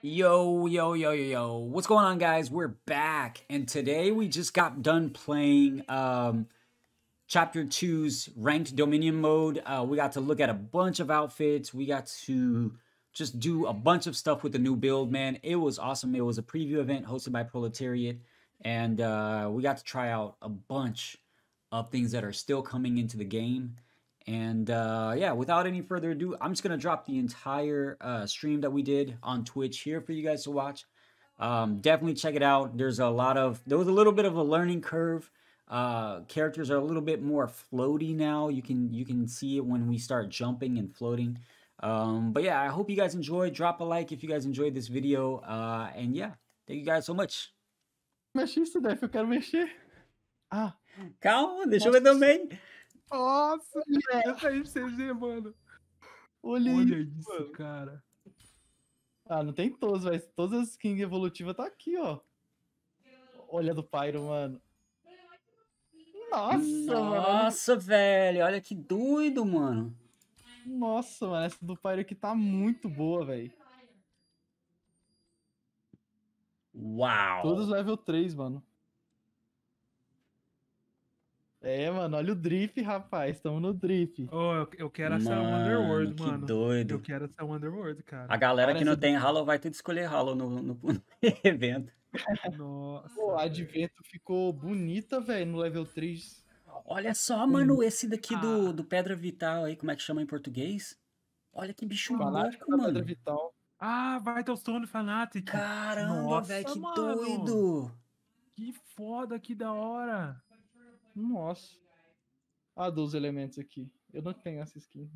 Yo, what's going on, guys? We're back, and today we just got done playing Chapter 2's Ranked Dominion Mode. We got to look at a bunch of outfits. We got to just do a bunch of stuff with the new build, man. It was awesome. It was a preview event hosted by Proletariat, and we got to try out a bunch of things that are still coming into the game. And yeah, without any further ado, I'm just going to drop the entire stream that we did on Twitch here for you guys to watch. Definitely check it out. There was a little bit of a learning curve. Characters are a little bit more floaty now. You can see it when we start jumping and floating. But yeah, I hope you guys enjoyed. Drop a like if you guys enjoyed this video. And yeah, thank you guys so much. Mexer isso daí, eu quero mexer. Ah, calma, deixa eu ver também. Nossa, velho, essa ICG, mano. Olha isso, mano. Cara. Ah, não tem todos, mas todas as skins evolutivas tá aqui, ó. Olha a do Pyro, mano. Nossa, velho, olha que doido, mano. Nossa, mano, essa do Pyro aqui tá muito boa, velho. Uau. Todos level 3, mano. É, mano, olha o drip, rapaz. Estamos no drip. Oh, eu quero essa Underworld, que mano. Que doido. Eu quero essa Underworld, cara. A galera que não tem Hollow vai ter de escolher Hollow no evento. Nossa. Pô, a de Vento ficou bonita, velho, no level 3. Olha só, mano, esse daqui do Pedra Vital aí, como é que chama em português? Olha que bicho louco, mano. Pedra Vital. Ah, Vitalstone Fanatic. Caramba, velho, que doido. Que foda, que da hora. Nossa. Ah, dos elementos aqui. Eu não tenho essa skin.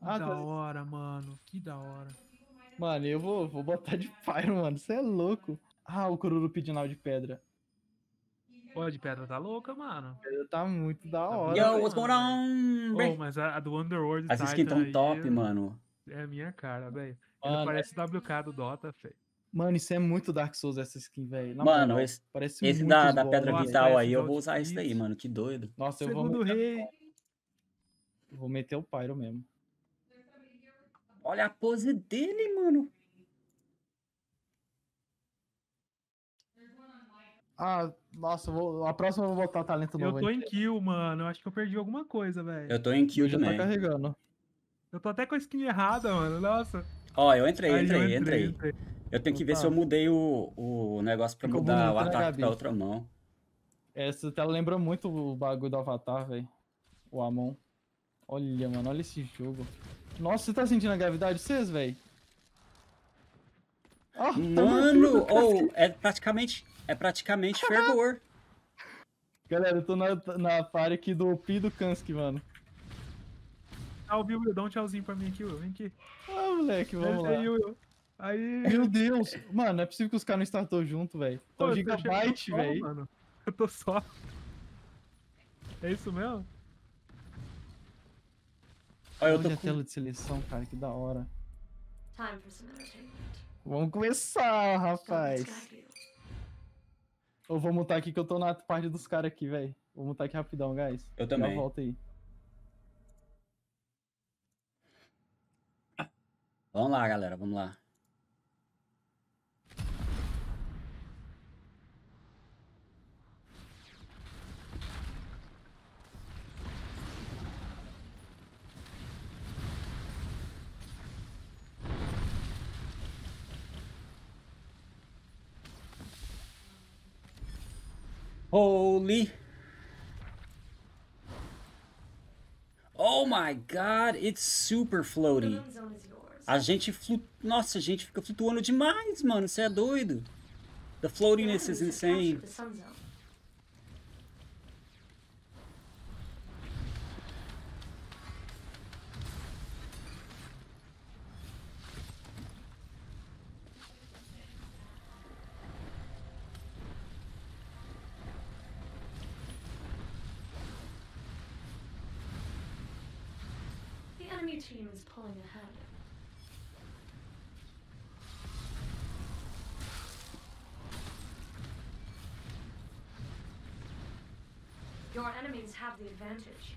Ah, que da hora, mano. Que da hora. Mano, eu vou botar de Pyro, mano. Você é louco. Ah, o Cururupidinal de pedra. Pô, de pedra tá louca, mano. Pedra tá muito da hora. Yo, what's going on? Oh, mas a do Underworld Titan. As skins tão top, mano. É a minha cara, velho. Ela parece WK do Dota, feio. Mano, isso é muito Dark Souls, essa skin, velho. Mano, parece esse da Pedra Vital aí, eu vou usar isso daí, mano. Que doido. Nossa, eu vou meter o Pyro mesmo. Olha a pose dele, mano. Ah, nossa, a próxima eu vou botar talento novo. Eu tô em kill, mano. Eu acho que eu perdi alguma coisa, velho. Eu tô em kill também. Carregando. Eu tô até com a skin errada, mano. Nossa. Ó, eu entrei. Eu tenho que ver se eu mudei o negócio pra mudar o ataque pra outra mão. Essa tela lembra muito o bagulho do Avatar, velho. O Amon. Olha, mano, olha esse jogo. Nossa, você tá sentindo a gravidade de vocês, velho? Oh, mano, é praticamente fervor. Galera, eu tô na party aqui do OP do Kamski, mano. Ah, Will, dá um tchauzinho pra mim aqui, Will. Vem aqui. Ah, moleque, vamos lá. Aí... Meu Deus! Mano, não é possível que os caras não startou junto, velho. Então Gigabyte, velho. Eu tô só. É isso mesmo? Olha a tela de seleção, cara, que da hora. Vamos começar, rapaz. Eu vou mutar aqui que eu tô na parte dos caras aqui, velho. Vou mutar aqui rapidão, guys. Eu também. Já volto aí. Vamos lá, galera, vamos lá. Holy. Oh my god, it's super floaty. Nossa, a gente fica flutuando demais, mano. Você é doido. The floatiness is insane. Your enemies have the advantage.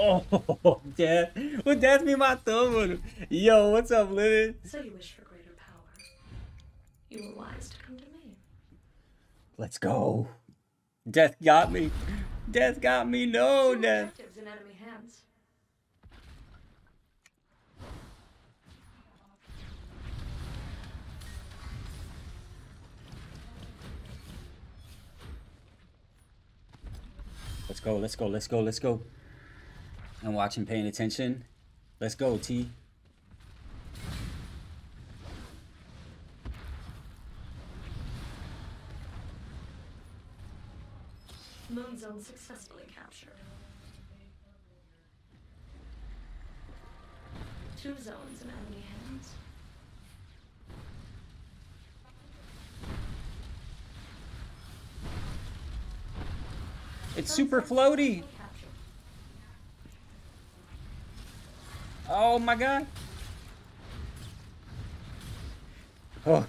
Oh, Death. O Death me matou, mano. Yo, what's up, Lily? So you wish for greater power. You were wise to come to me. Let's go. Death got me. Death got me. No, two Death. Objectives in enemy hands. Let's go, let's go, let's go, let's go. I'm watching, paying attention. Let's go, T. Moon Zone successfully captured. Two zones in enemy hands. It's super floaty. Oh my god. Oh.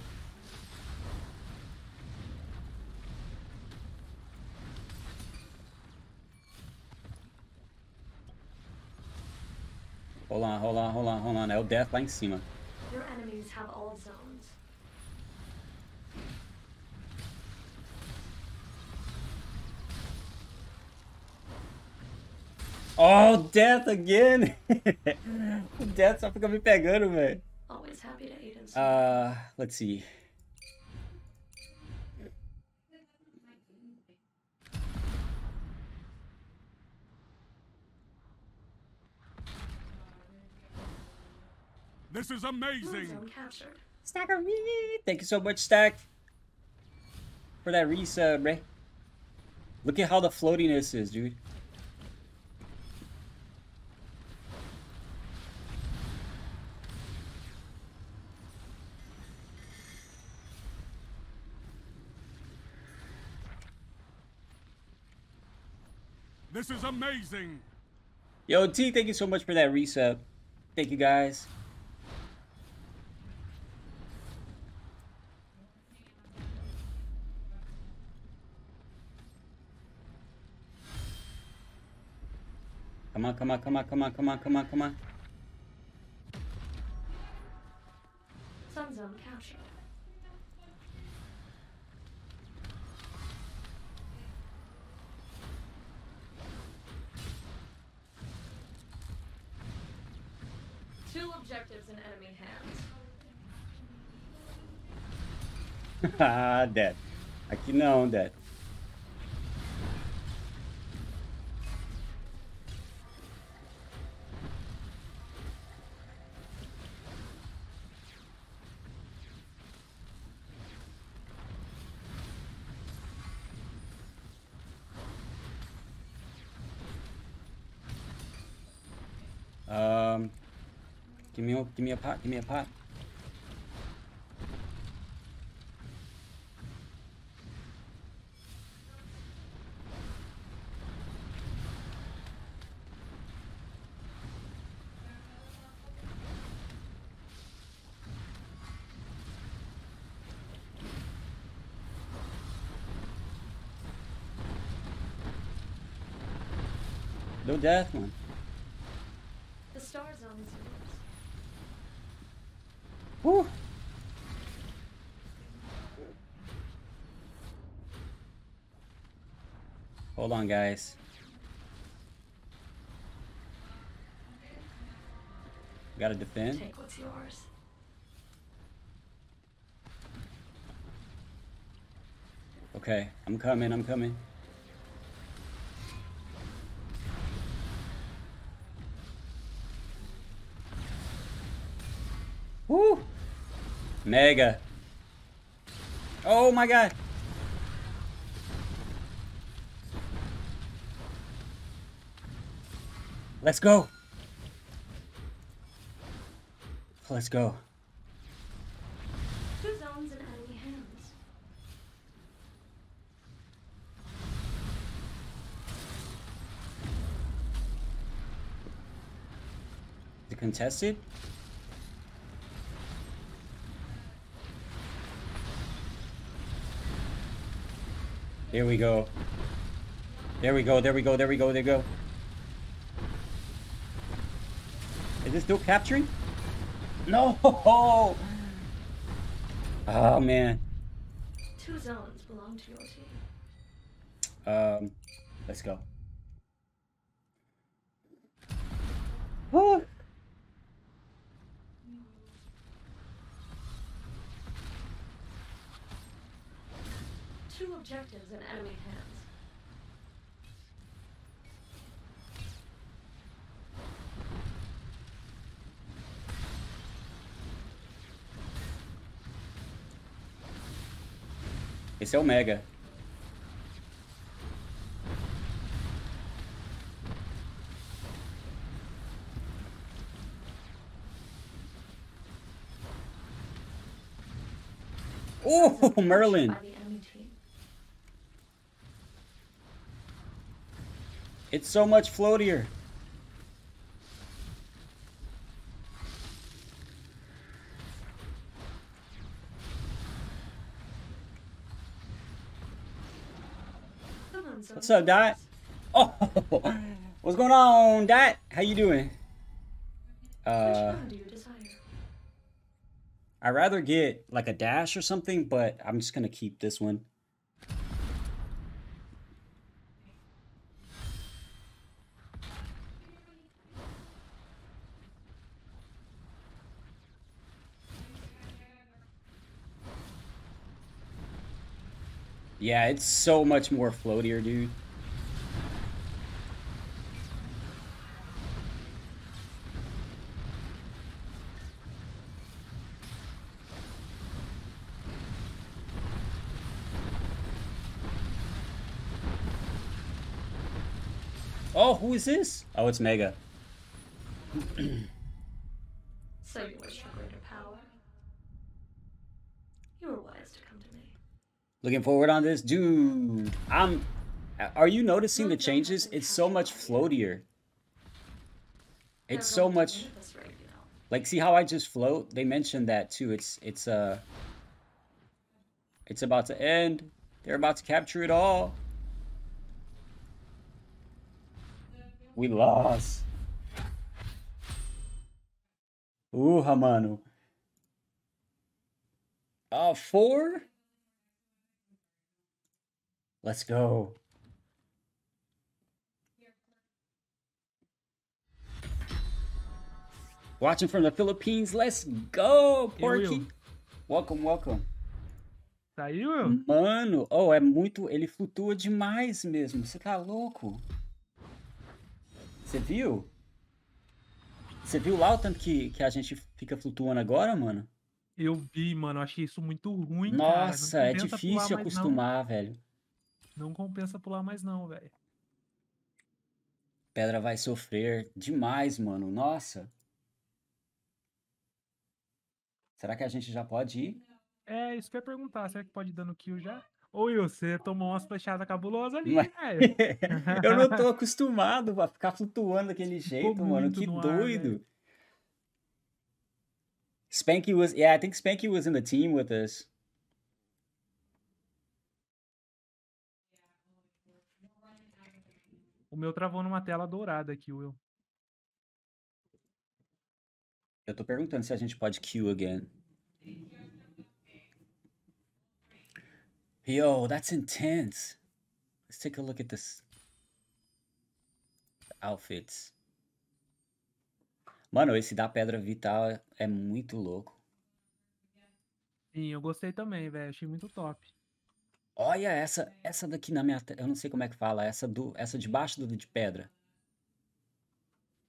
Hold on, hold on, hold on, hold on. El Death, lá em cima. Your enemies have all zones. Oh, Death again! Death só fica me pegando, velho. Always happy to aid us. Let's see. This is amazing. Stack of me. Thank you so much, Stack, for that resub, bro. Look at how the floatiness is, dude. This is amazing. Yo, T, thank you so much for that resub. Thank you, guys. Come on, come on, come on, come on, come on, come on, come on. Sun Zone captured. Two objectives in enemy hands. Ah, Death. Aqui não, Death. Give me a pot, give me a pot. No Death, man. The stars on his lips. Woo. Hold on, guys. Gotta defend. Take what's yours. Okay, I'm coming, I'm coming. Woo! Mega. Oh my god. Let's go. Let's go. Two zones in enemy hands. The contested? There we go. There we go. There we go. There we go. There we go. Is it still capturing? No! Oh man. 2 zones belong to your team. Let's go. Woo! Two objectives in enemy hands. It's Omega. Oh, Merlin. It's so much floatier. What's up, Dot? Oh, what's going on, Dot? How you doing? I'd rather get like a dash or something, but I'm just gonna keep this one. Yeah, it's so much more floatier, dude. Oh, who is this? Oh, it's Mega. So you wish for greater power. You were wise to come to me. Looking forward on this, dude. Are you noticing the changes? It's so much floatier. It's so much. Like, see how I just float? They mentioned that too. It's about to end. They're about to capture it all. We lost. Ooh, Hamano. 4. Let's go. Watching from the Philippines. Let's go, Porky. Welcome, welcome. Saiu? Mano, oh, é muito. Ele flutua demais mesmo. Você tá louco? Você viu? Você viu lá o tanto que a gente fica flutuando agora, mano? Eu vi, mano. Achei isso muito ruim. Nossa, cara. É difícil acostumar, velho. Não compensa pular mais não, velho. Pedra vai sofrer demais, mano. Nossa. Será que a gente já pode ir? É, isso que eu ia perguntar. Será que pode ir dando kill já? Oi, você tomou umas flechadas cabulosas ali, velho. Eu não tô acostumado a ficar flutuando daquele jeito, mano. Que doido. Ar, Spanky was... Yeah, I think Spanky was in the team with us. O meu travou numa tela dourada aqui, Will. Eu tô perguntando se a gente pode queue again. Yo, that's intense. Let's take a look at this. The outfits. Mano, esse da Pedra Vital é muito louco. Sim, eu gostei também, velho. Achei muito top. Olha essa daqui na minha tela. Eu não sei como é que fala. Essa debaixo de pedra.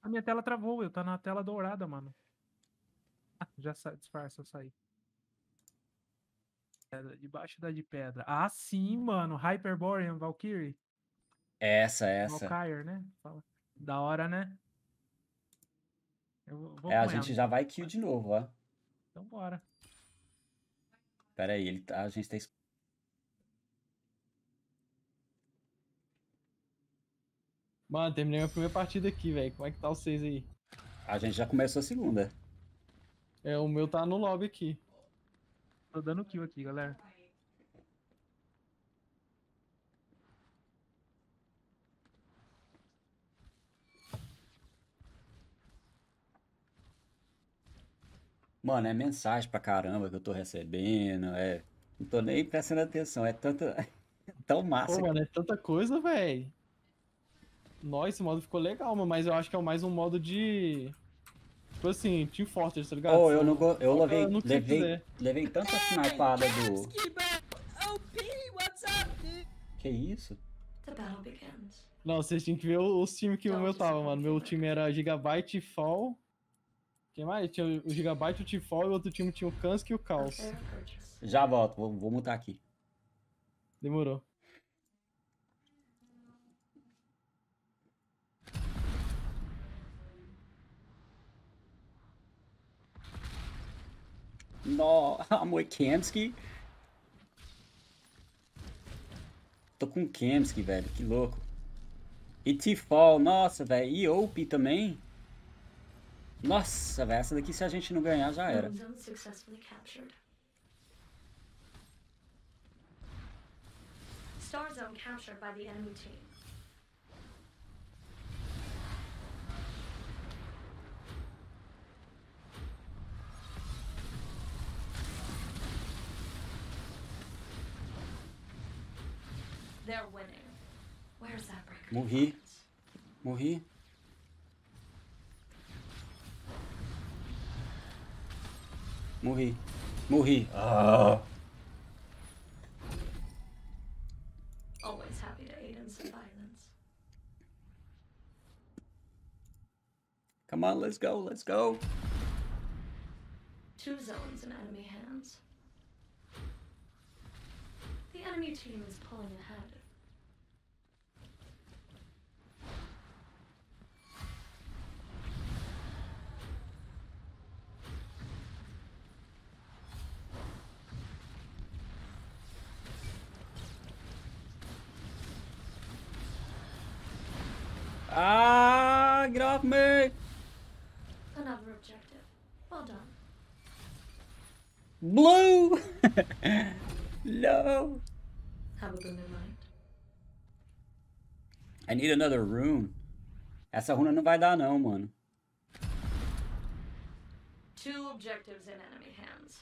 A minha tela travou, eu tô na tela dourada, mano. Ah, já disfarça, eu saí. Debaixo da de pedra. Ah, sim, mano. Hyperborean Valkyrie. Essa. Valkyrie, né? Fala. Da hora, né? A gente já vai kill de novo, ó. Então bora. Pera aí, a gente tá... Mano, terminei minha primeira partida aqui, velho. Como é que tá vocês aí? A gente já começou a segunda. É, o meu tá no lobby aqui. Tô dando kill aqui, galera. Mano, é mensagem pra caramba que eu tô recebendo, é... Não tô nem prestando atenção, é tanta... tão massa. Pô, mano, é tanta coisa, velho. Nossa, esse modo ficou legal, mano, mas eu acho que é mais um modo de... Tipo assim, Team Fortress, tá ligado? Oh, eu não go... eu levei, eu levei tanta snipada do... Que isso? Não, vocês tinham que ver os times que o meu tava, mano. Meu time era Gigabyte, T-Fal... Quem mais? Tinha o Gigabyte, o T-Fal e o outro time tinha o Kamski e o Kaos. Já volto, vou mutar aqui. Demorou. No, amor, Kamski. Tô com Kamski, velho, que louco. E T-Fal, nossa, velho. E OP também. Nossa, velho, essa daqui se a gente não ganhar já era. Morri. Morri. Morri. Morri. Ah. Come on, let's go, let's go. Two zones in enemy hands. The enemy team is pulling ahead. Ah, get off me! Another objective. Well done. Blue! No! Have a good night. I need another rune. Essa runa não vai dar não, mano. Two objectives in enemy hands.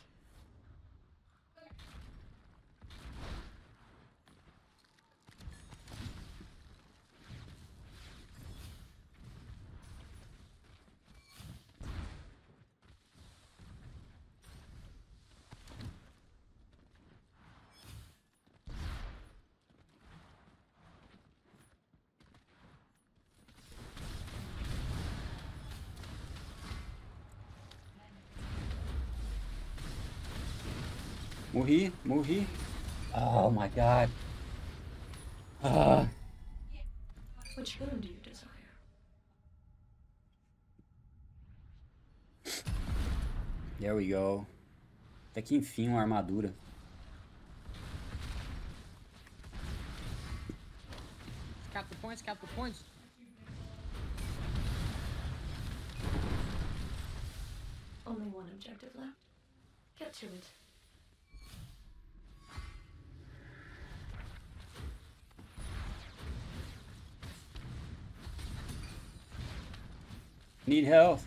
Morri, morri. Oh my god. Which one do you desire? There we go. Até que enfim uma armadura. Capture points, capture points. Only one objective left. Get to it. Need health.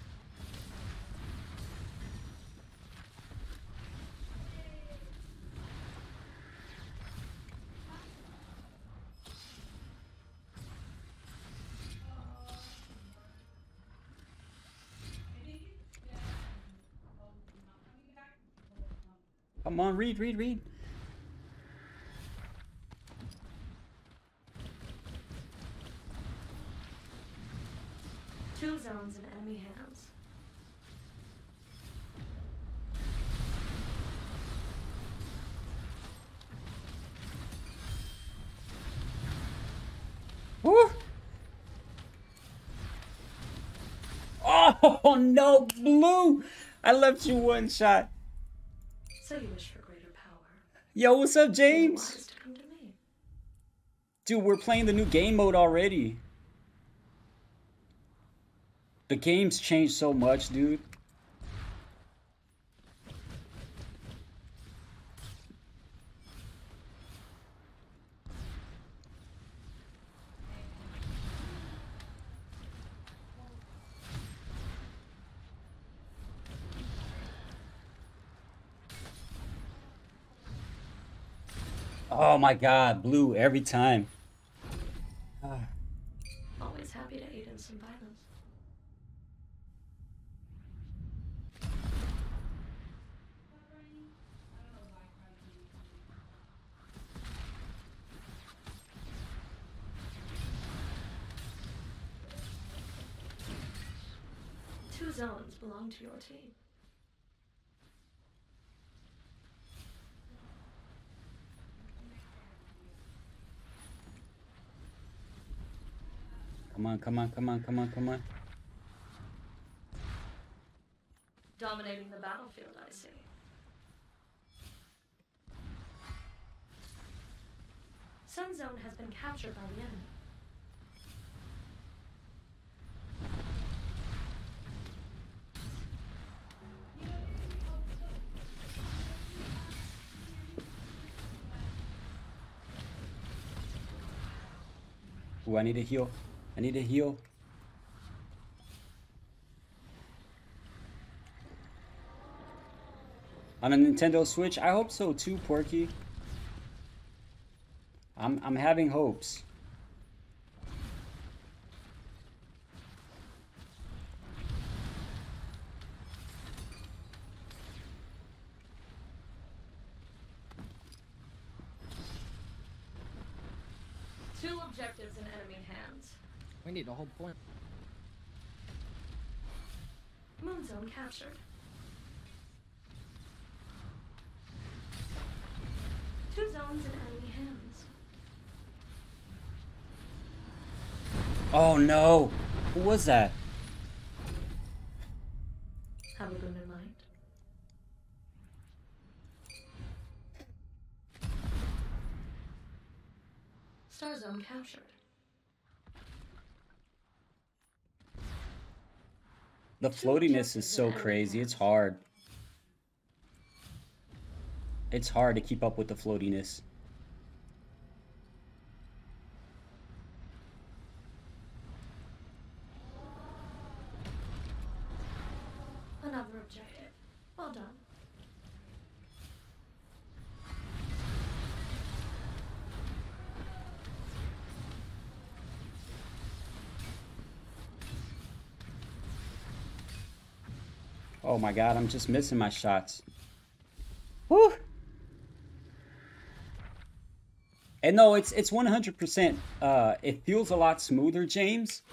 Come on, read, read, read. Two zones in enemy hands. Oh no, Blue! I left you one shot. So you wish for greater power. Yo, what's up, James? Dude, we're playing the new game mode already. The game's changed so much, dude. Oh my god, blue every time. Always happy to aid in some violence. Two zones belong to your team. Come on, come on, come on, come on, come on. Dominating the battlefield, I see. Sun Zone has been captured by the enemy. Ooh, I need a heal. I need a heal. On a Nintendo Switch? I hope so too, Porky. I'm having hopes. We need a whole point. Moon Zone captured. Two zones in enemy hands. Oh no! Who was that? Have a gun in mind. Star Zone captured. The floatiness is so crazy. It's hard. It's hard to keep up with the floatiness. Another objective. Well done. Oh my god, I'm just missing my shots. Woo! And no, it's 100%. It feels a lot smoother, James.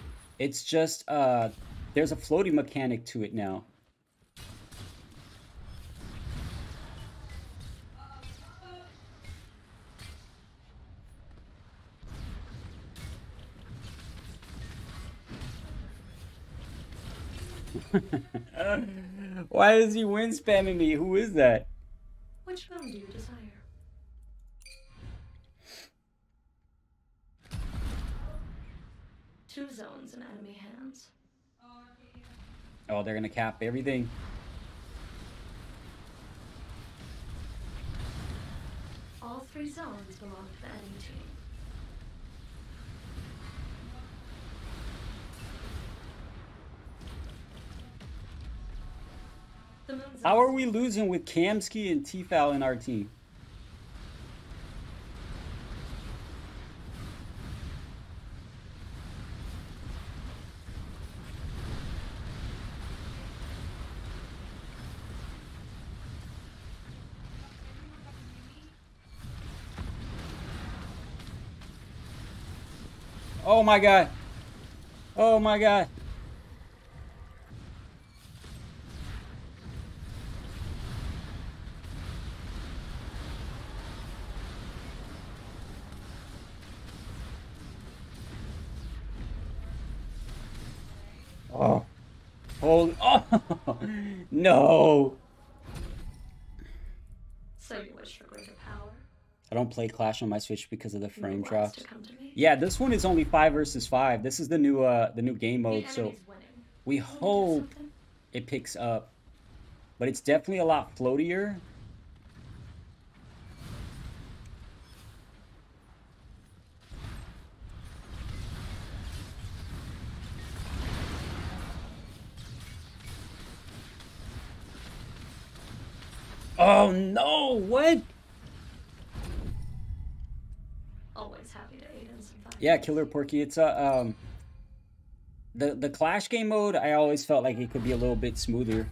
It's just, there's a floating mechanic to it now. Why is he wind spamming me? Who is that? Which one do you desire? Two zones in enemy hands. Oh, they're gonna cap everything. All three zones belong to the enemy team. How are we losing with Kamski and T-Fal in our team? Oh my god. Oh my god. Oh, no. So you wish for greater power? I don't play Clash on my Switch because of the frame drops. Yeah, this one is only 5 versus 5. This is the new game mode, so we hope it picks up. But it's definitely a lot floatier. Oh no, what? Yeah, Killer Porky. It's a the Clash game mode. I always felt like it could be a little bit smoother.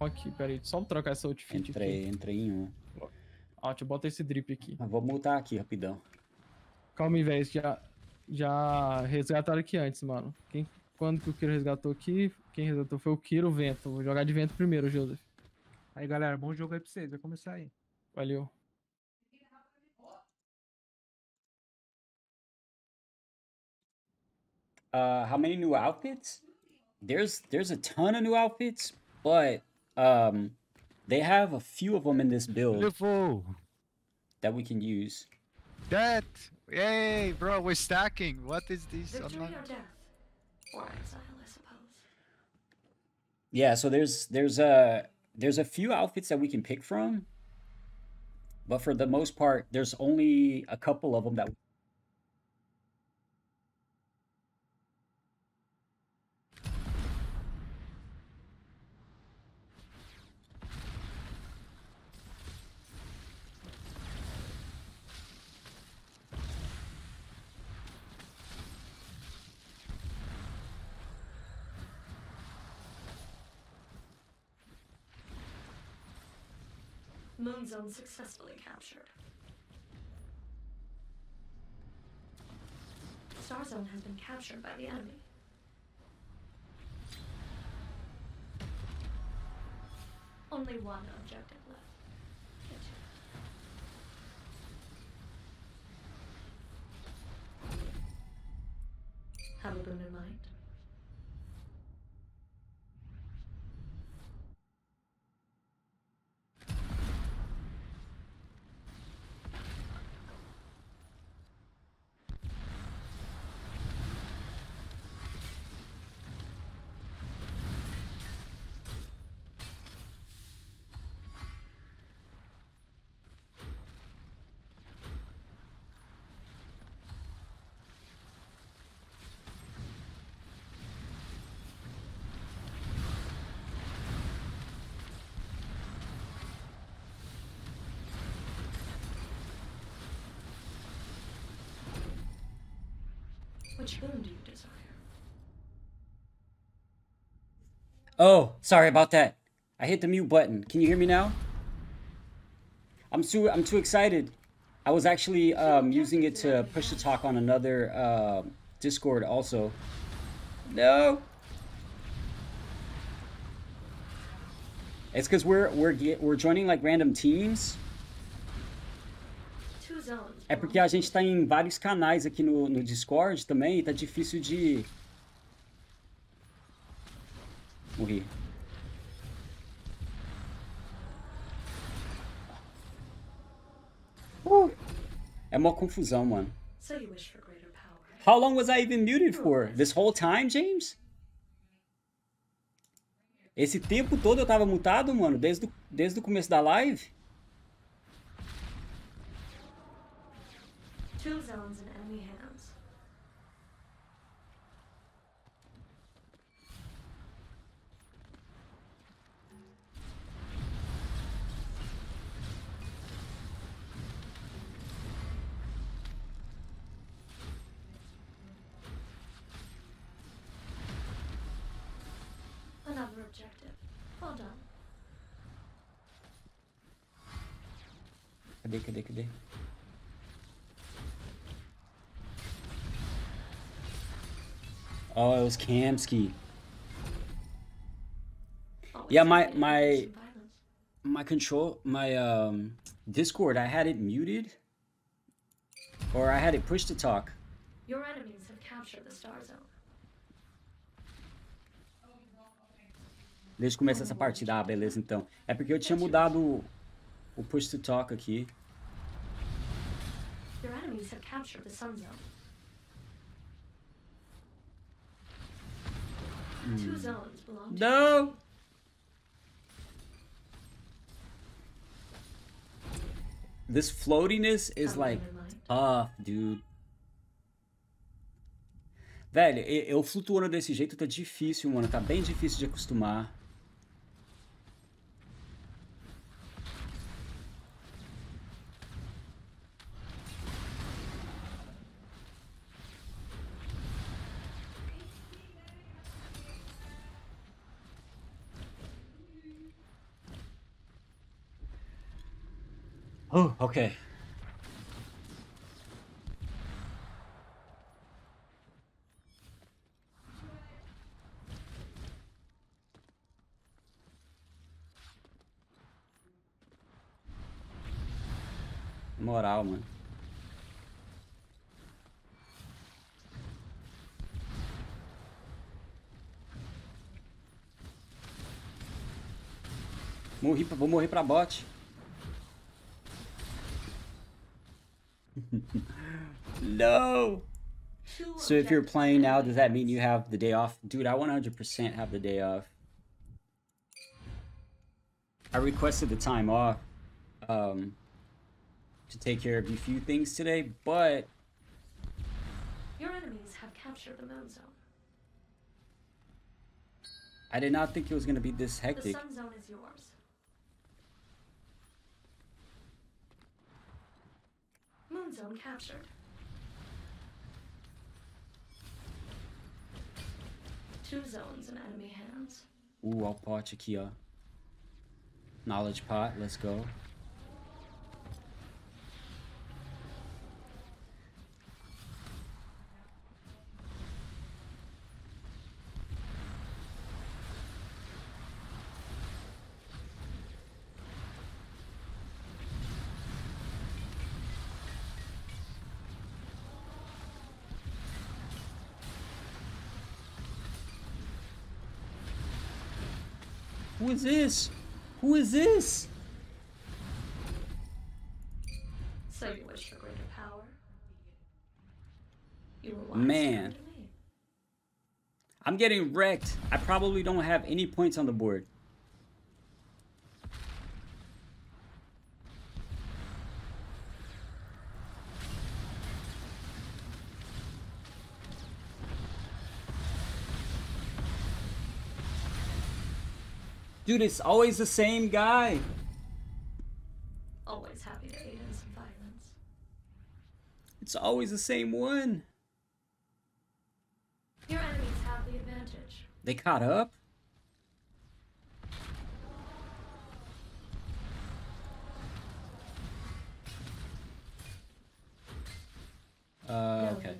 Aqui, peraí, só trocar essa outfit. Entrei em um. Ó, te bota esse drip aqui. Ah, vou multar aqui rapidão. Calma aí, velho. Já resgataram aqui antes, mano. Quando que o Kiro resgatou aqui? Quem resgatou foi o Kiro, o Vento. Vou jogar de Vento primeiro, Joseph. Aí, galera, bom jogo aí pra vocês. Vai começar aí. Valeu. How many new outfits? There's a ton of new outfits, but they have a few of them in this build. Beautiful. That we can use. That, yay, bro, we're stacking. What is this? Or exile, I suppose. Yeah, so there's a few outfits that we can pick from, but for the most part, there's only a couple of them that. Moon Zone successfully captured. Star Zone has been captured by the enemy. Only one objective left. Kitchen. Have a boon in mind. Which boon do you desire? Oh, sorry about that. I hit the mute button. Can you hear me now? I'm too excited. I was actually using it to push the talk on another Discord also. No. It's because we're joining like random teams. É porque a gente tá em vários canais aqui no Discord também e tá difícil de... Morri. É mó confusão, mano. How long was I even muted for? This whole time, James? Esse tempo todo eu tava mutado, mano? Desde o começo da live? Two zones in enemy hands. Another objective. Well done. Cadê? Oh, it was Kamski. Yeah, my Discord, I had it muted, or I had it pushed to talk. Your enemies have captured the Star Zone. Deixa eu começar essa partida, ah, beleza então. É porque eu tinha mudado o push to talk aqui. Your enemies have captured the Sun Zone. Two zones belong to no! This floatiness is like tough, dude. Velho, eu flutuando desse jeito tá difícil, mano. Tá bem difícil de acostumar. Oh, okay. Moral, mano. Morri, vou morrer pra bot. No! So if you're playing now, does that mean you have the day off? Dude, I 100% have the day off. I requested the time off to take care of a few things today, but... Your enemies have captured the moon zone. I did not think it was going to be this hectic. The sun zone is yours. Moon zone captured. Two zones in enemy hands. Ooh, I'll patch aqui, ó. Knowledge pot, let's go. Who is this? Who is this? So you wish for greater power? You were wise. Man, I'm getting wrecked. I probably don't have any points on the board. Dude, it's always the same guy. Always happy to aid in some violence. It's always the same one. Your enemies have the advantage. They caught up. Okay.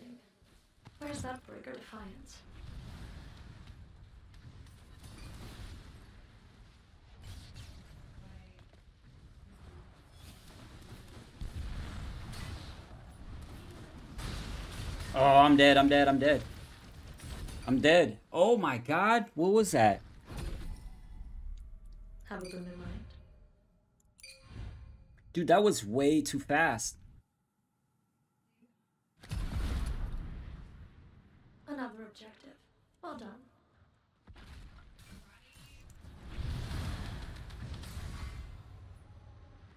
Where's that breaker defiance? Oh, I'm dead, I'm dead, I'm dead. I'm dead. Oh my god, what was that? Have a good mind. Dude, that was way too fast. Another objective. Well done.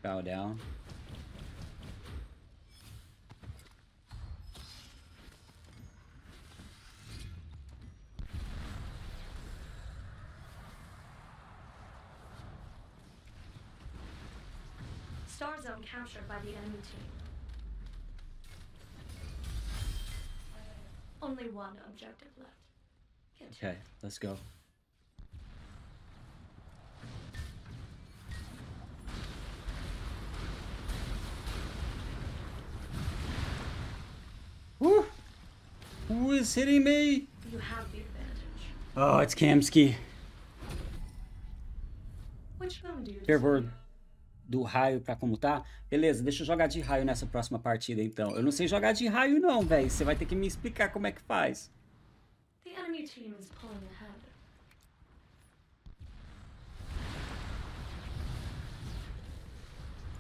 Bow down. Star zone captured by the enemy team. Only one objective left. Get okay, let's go. Woo! Who is hitting me? You have the advantage. Oh, it's Kamski. Which one do you desire? Do raio pra comutar? Beleza, deixa eu jogar de raio nessa próxima partida, então. Eu não sei jogar de raio não, velho. Você vai ter que me explicar como é que faz. The enemy team is pulling ahead.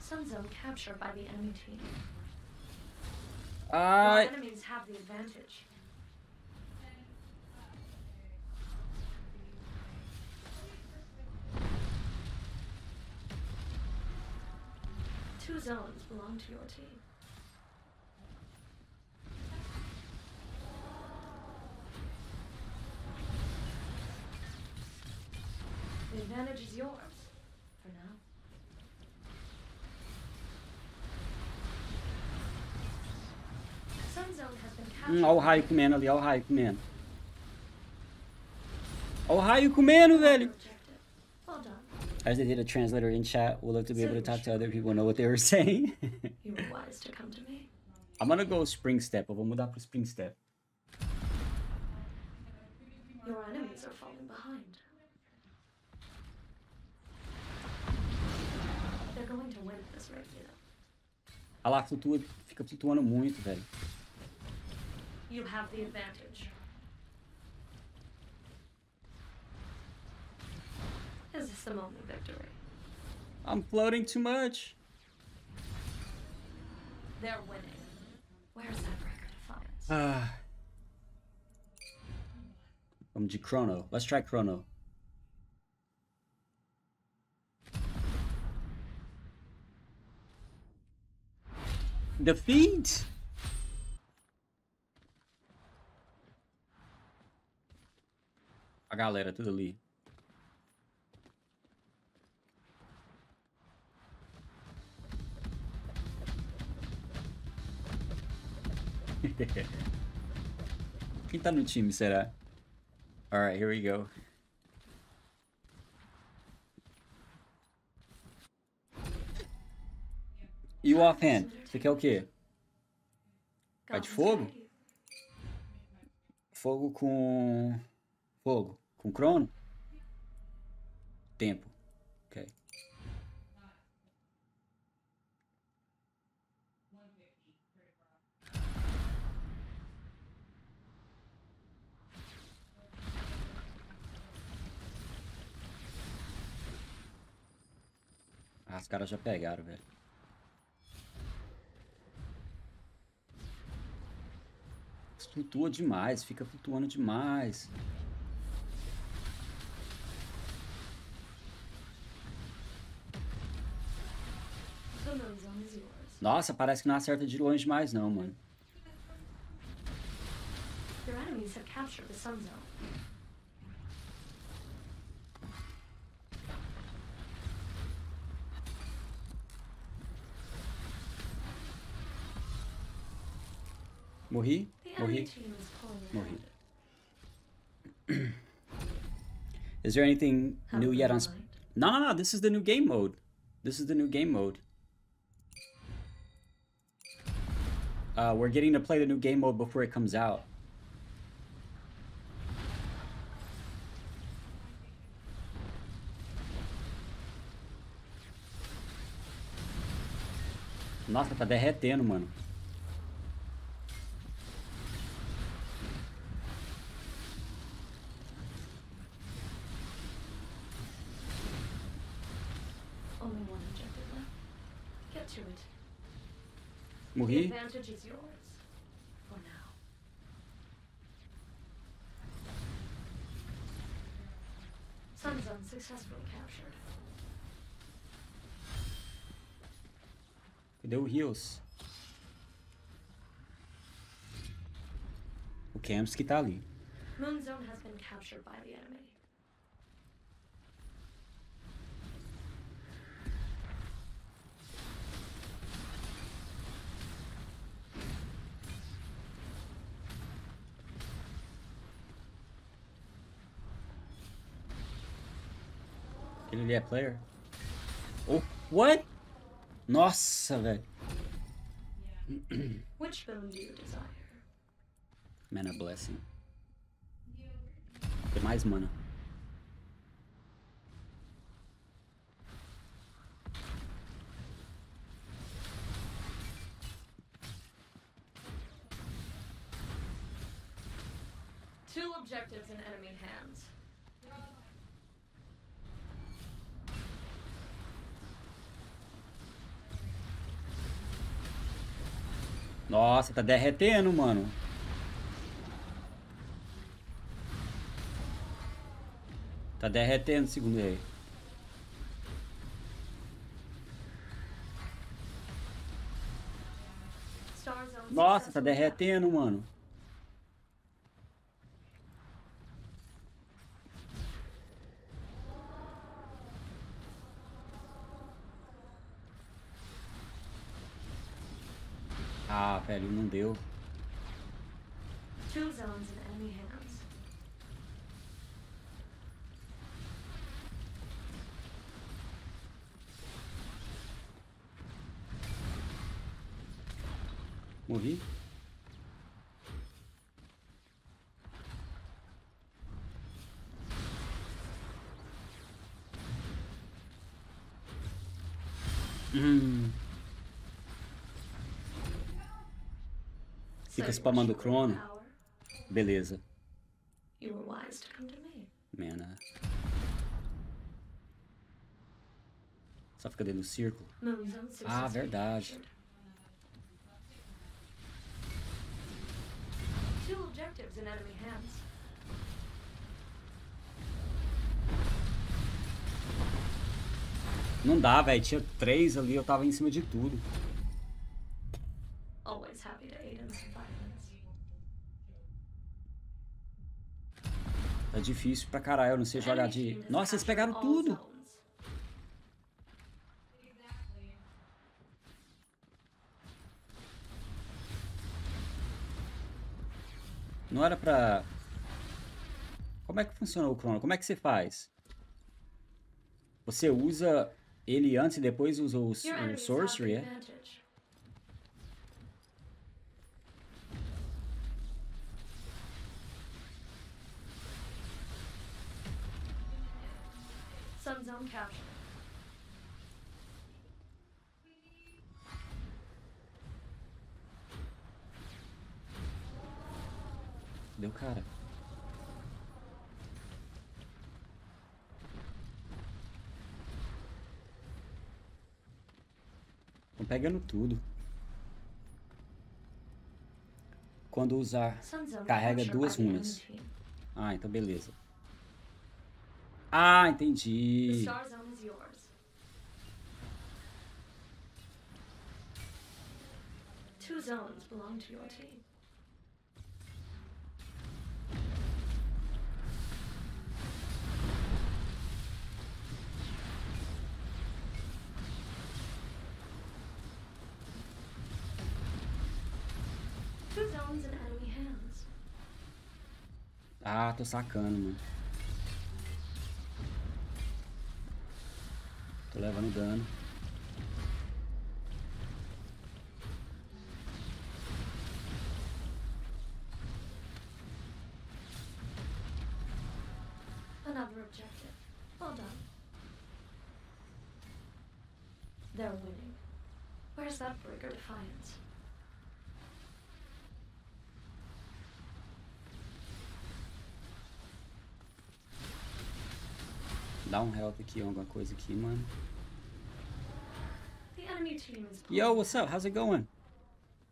Sun zone captured by the enemy team. The enemies have the advantage. Two zones belong to your team. The advantage is yours, for now. Sun zone has been captured. Olha o raio comendo ali, olha o raio comendo. Olha o raio comendo, velho! Well done. As they did a translator in chat, we'll love to be able to talk to other people and know what they were saying. You were wise to come to me. I'm gonna go spring step, but we'll move up to spring step. Your enemies are falling behind. They're going to win this right here. Ela flutua, fica flutuando muito, velho. You have the advantage. Is this the moment, victory? I'm floating too much. They're winning. Where's that record of defiance? I'm Chrono. Let's try Chrono. Defeat. A galera, tudo ali. Quem tá no time, será? Alright, here we go. E o offhand? Você quer o quê? Vai de fogo? Fogo com... Fogo. Com crono? Tempo. Ok. Ah, os caras já pegaram, velho. Flutua demais, fica flutuando demais. Nossa, parece que não acerta de longe mais não, mano. Morri? Morri. Morri. Is there anything new yet on... No, this is the new game mode. This is the new game mode. We're getting to play the new game mode before it comes out. Nossa, tá derretendo, mano. Morri. Cadê o Rios? O Kamski tá ali. Moon Zone has been captured by the enemy. That player. Oh, what? Nossa, velho. Which bone do you desire? Mana blessing. Tem mais mana. Two objectives in enemy hands. Nossa, tá derretendo, mano. Tá derretendo, segundo ele. Nossa, tá derretendo, mano. Ah, velho, não deu. Two zones in enemy hands. Morri. Fica spamando o crono. Beleza. Merda. Só fica dentro do círculo. Ah, verdade. Não dá, velho. Tinha 3 ali, eu tava em cima de tudo. Tá difícil pra caralho, eu não sei jogar de... Nossa, eles pegaram tudo! Não era pra... Como é que funciona o crono? Como é que você faz? Você usa ele antes e depois usa o sorcery, é? Deu cara. Estão pegando tudo. Quando usar, carrega 2 runas. Ah, então beleza. Ah, entendi. Ah, tô sacando, mano. Tô levando dano. Another objective. Well done. They're winning. Where's that breaker defiance? Dá help aqui, alguma coisa aqui, mano. Yo, what's up? How's it going?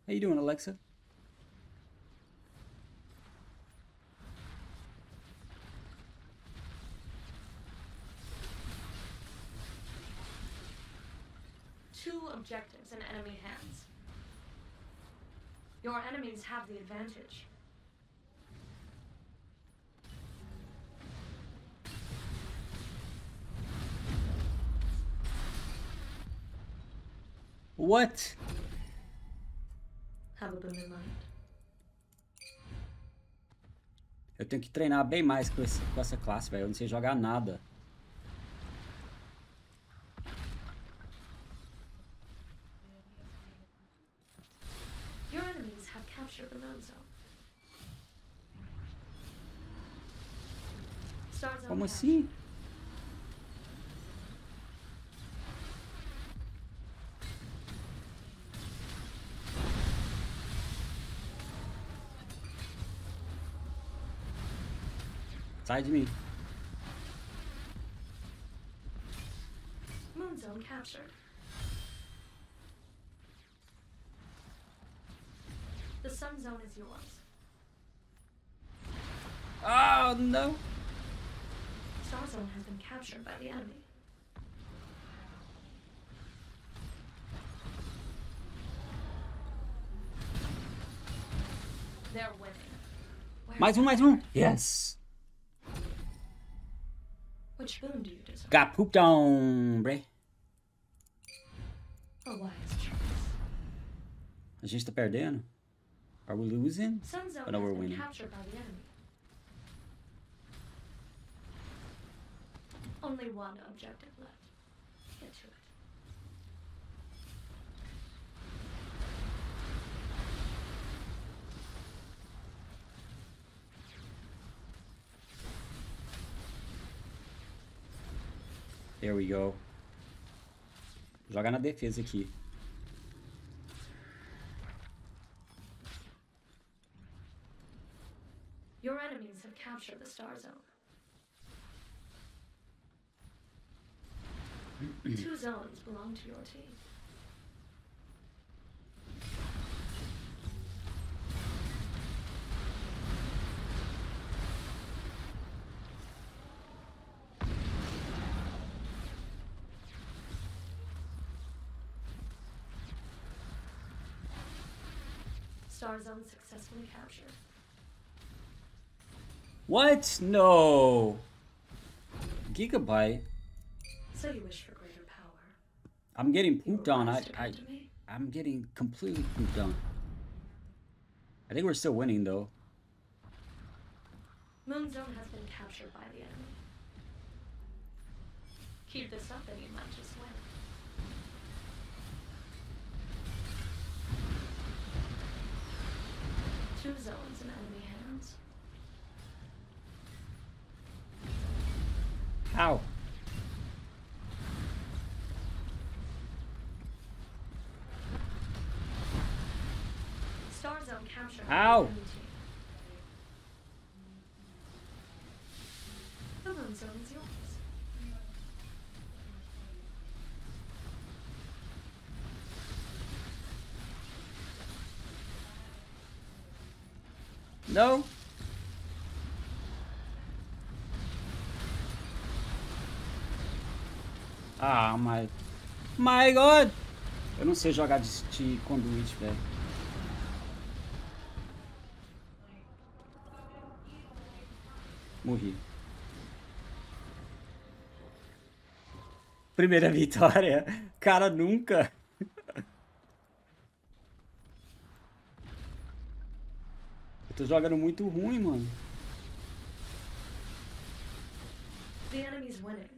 How you doing, Alexa? Two objectives in enemy hands. Your enemies have the advantage. What? Eu tenho que treinar bem mais com essa classe, velho. Eu não sei jogar nada. Como assim? Sai de mim. Moon zone captured. The sun zone is yours. Oh no. Star zone has been captured by the enemy. They're winning. Mais um. Yes. Which boon do you deserve? Got pooped on, bre. A wise choice. A gente tá perdendo. Are we losing? Or no, we're winning. Only one objective left. Get to it. There we go. Joga na defesa aqui. Your enemies have captured the star zone. Two zones belong to your team. Star zone successfully captured. What? No. Gigabyte. So you wish for greater power. I'm getting pooped on. I'm getting completely pooped on. I think we're still winning though. Moon zone has been captured by the enemy. Keep this up and you might just win. Two zones in enemy hands. How? Star zone capture. How? The moon zone is yours. No. Ah, my God! Eu não sei jogar de conduit, velho. Morri. Primeira vitória. Cara, nunca. Eu tô jogando muito ruim, mano.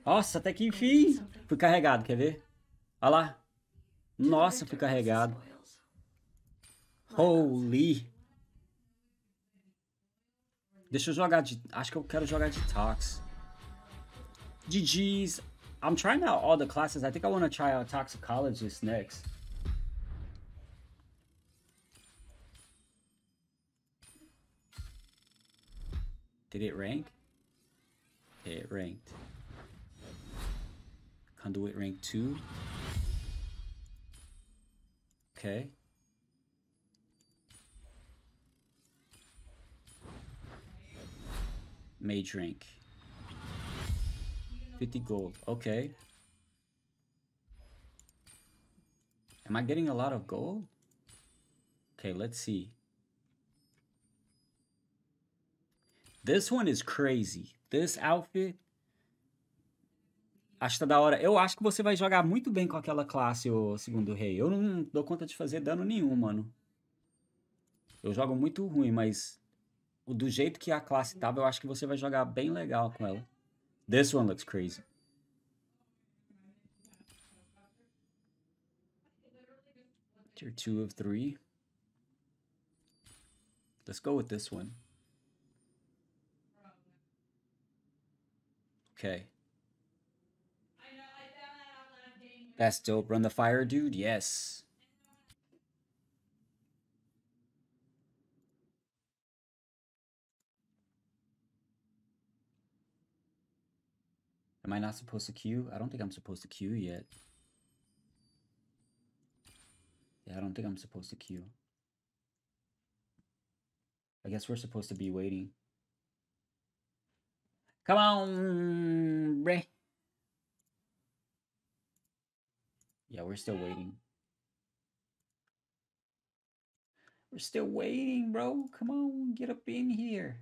Nossa, até que enfim. Fui carregado, quer ver? Olha lá. Nossa, fui carregado. Holy. Deixa eu jogar de... Acho que eu quero jogar de Tox. GG's. I'm trying out all the classes. I think I want to try out Toxicologist next. Did it rank? It ranked. Conduit rank 2. Okay. Mage rank. 50 gold. Okay. Am I getting a lot of gold? Okay, let's see. This one is crazy. This outfit. Acho que tá da hora. Eu acho que você vai jogar muito bem com aquela classe, o segundo rei. Eu não dou conta de fazer dano nenhum, mano. Eu jogo muito ruim, mas... Do jeito que a classe tava, eu acho que você vai jogar bem legal com ela. This one looks crazy. Tier 2 of 3. Let's go with this one. Okay. That's dope. Run the fire, dude. Yes. Am I not supposed to queue? I don't think I'm supposed to queue yet. Yeah, I don't think I'm supposed to queue. I guess we're supposed to be waiting. Come on, bruh. Yeah, we're still waiting. We're still waiting, bro. Come on, get up in here.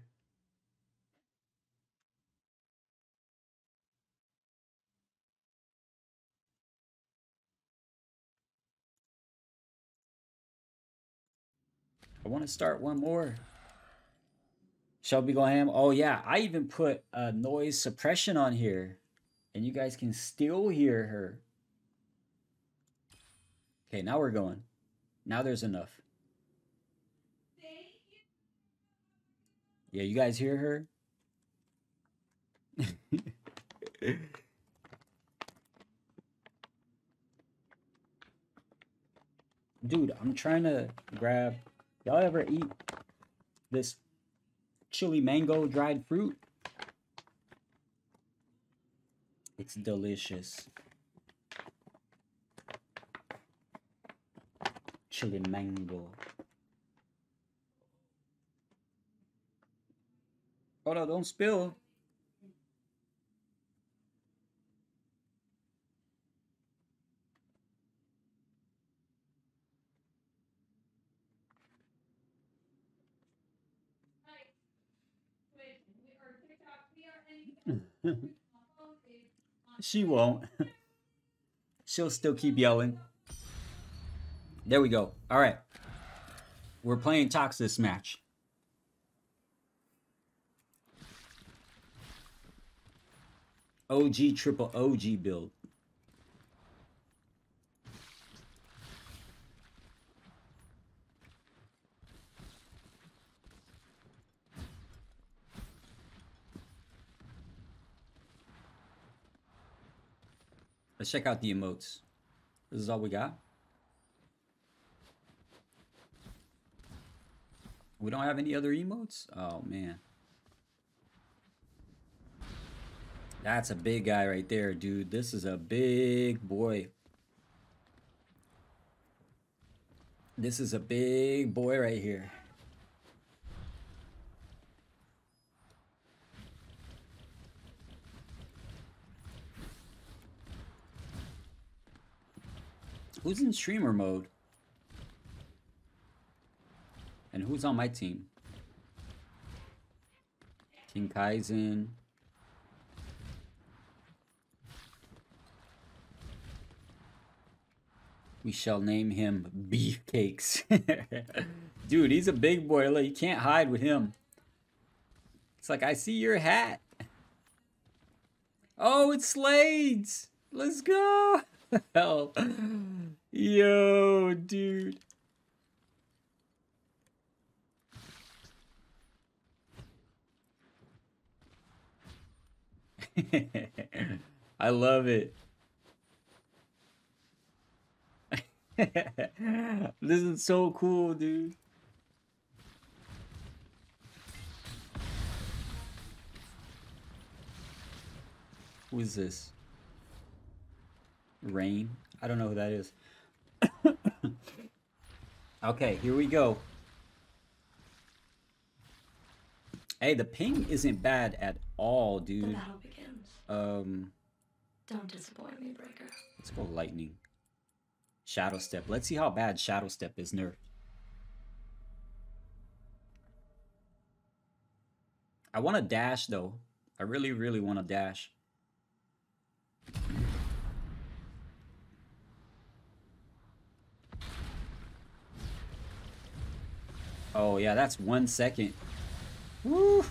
I want to start one more. Shelby go ham. Oh, yeah. I even put a noise suppression on here. And you guys can still hear her. Okay, now we're going. Now there's enough. Yeah, you guys hear her? trying to grab... Y'all ever eat this chili mango dried fruit? It's delicious. Chili mango. Oh no, don't spill. She won't. She'll still keep yelling. There we go. All right. We're playing Tox this match. OG triple OG build. Let's check out the emotes. This is all we got. We don't have any other emotes? Oh, man. That's a big guy right there, dude. This is a big boy. This is a big boy right here. Who's in streamer mode? And who's on my team? King Kaizen. We shall name him Beefcakes. Dude, he's a big boy. Like, you can't hide with him. It's like, I see your hat. Oh, it's Slade's. Let's go. Hell. Yo, dude. I love it. This is so cool, dude. Who is this? Rain? I don't know who that is. Okay, here we go. Hey, the ping isn't bad at all, dude. The battle begins. Don't disappoint me, Breaker. Let's go lightning. Shadow Step. Let's see how bad Shadow Step is nerfed. I want to dash, though. I really, really want to dash. Oh, yeah, that's 1 second. Woo!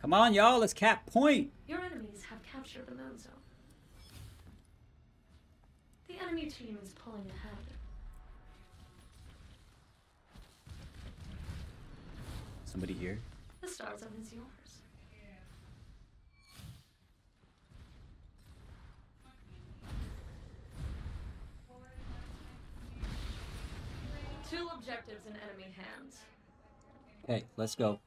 Come on, y'all, let's cap point! Your enemies have captured the mode zone. The enemy team is pulling ahead. Somebody here? The star zone is yours. Two objectives in enemy hands. Okay, let's go.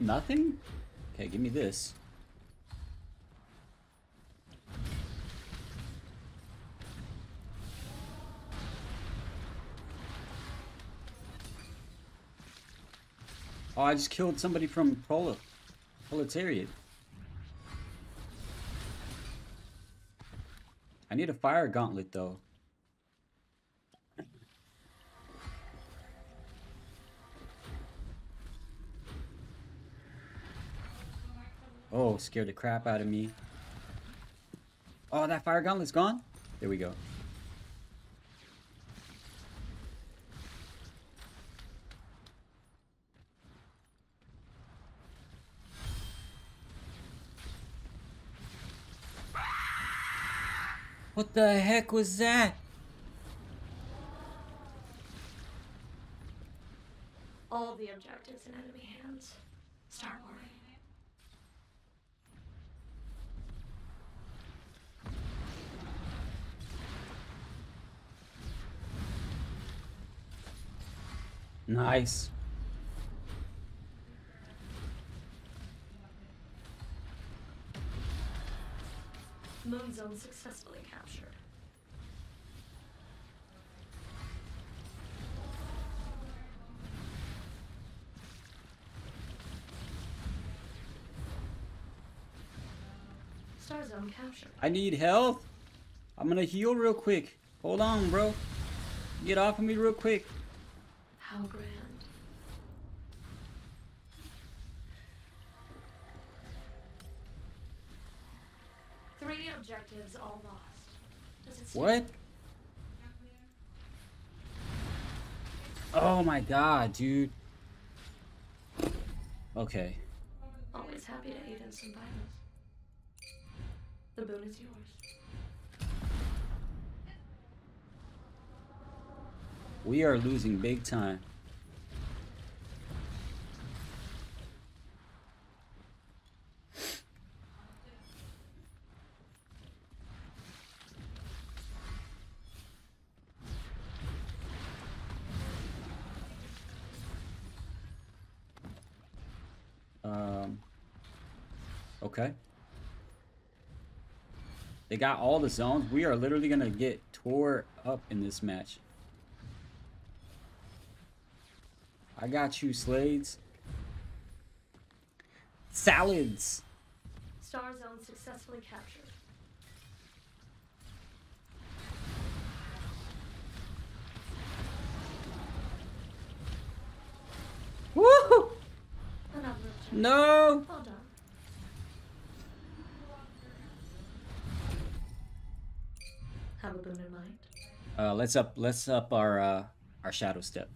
Nothing? Okay, give me this. Oh, I just killed somebody from Proletariat. I need a fire gauntlet, though. Oh, scared the crap out of me. Oh, that fire gauntlet's gone? There we go. What the heck was that? in enemy hands. Start worrying. Nice. Moon zone successfully captured. Star zone captured. I need health. I'm gonna heal real quick. Hold on, bro. Get off of me real quick. How grand. Three objectives all lost. What? Oh my god, dude. Okay. Always happy to aid in survival. The boon is yours. We are losing big time. Okay. They got all the zones. We are literally gonna get tore up in this match. I got you, Slades. Salads. Star zone successfully captured. Woo! No. Hold on. Have a boon in mind. Let's up our shadow step.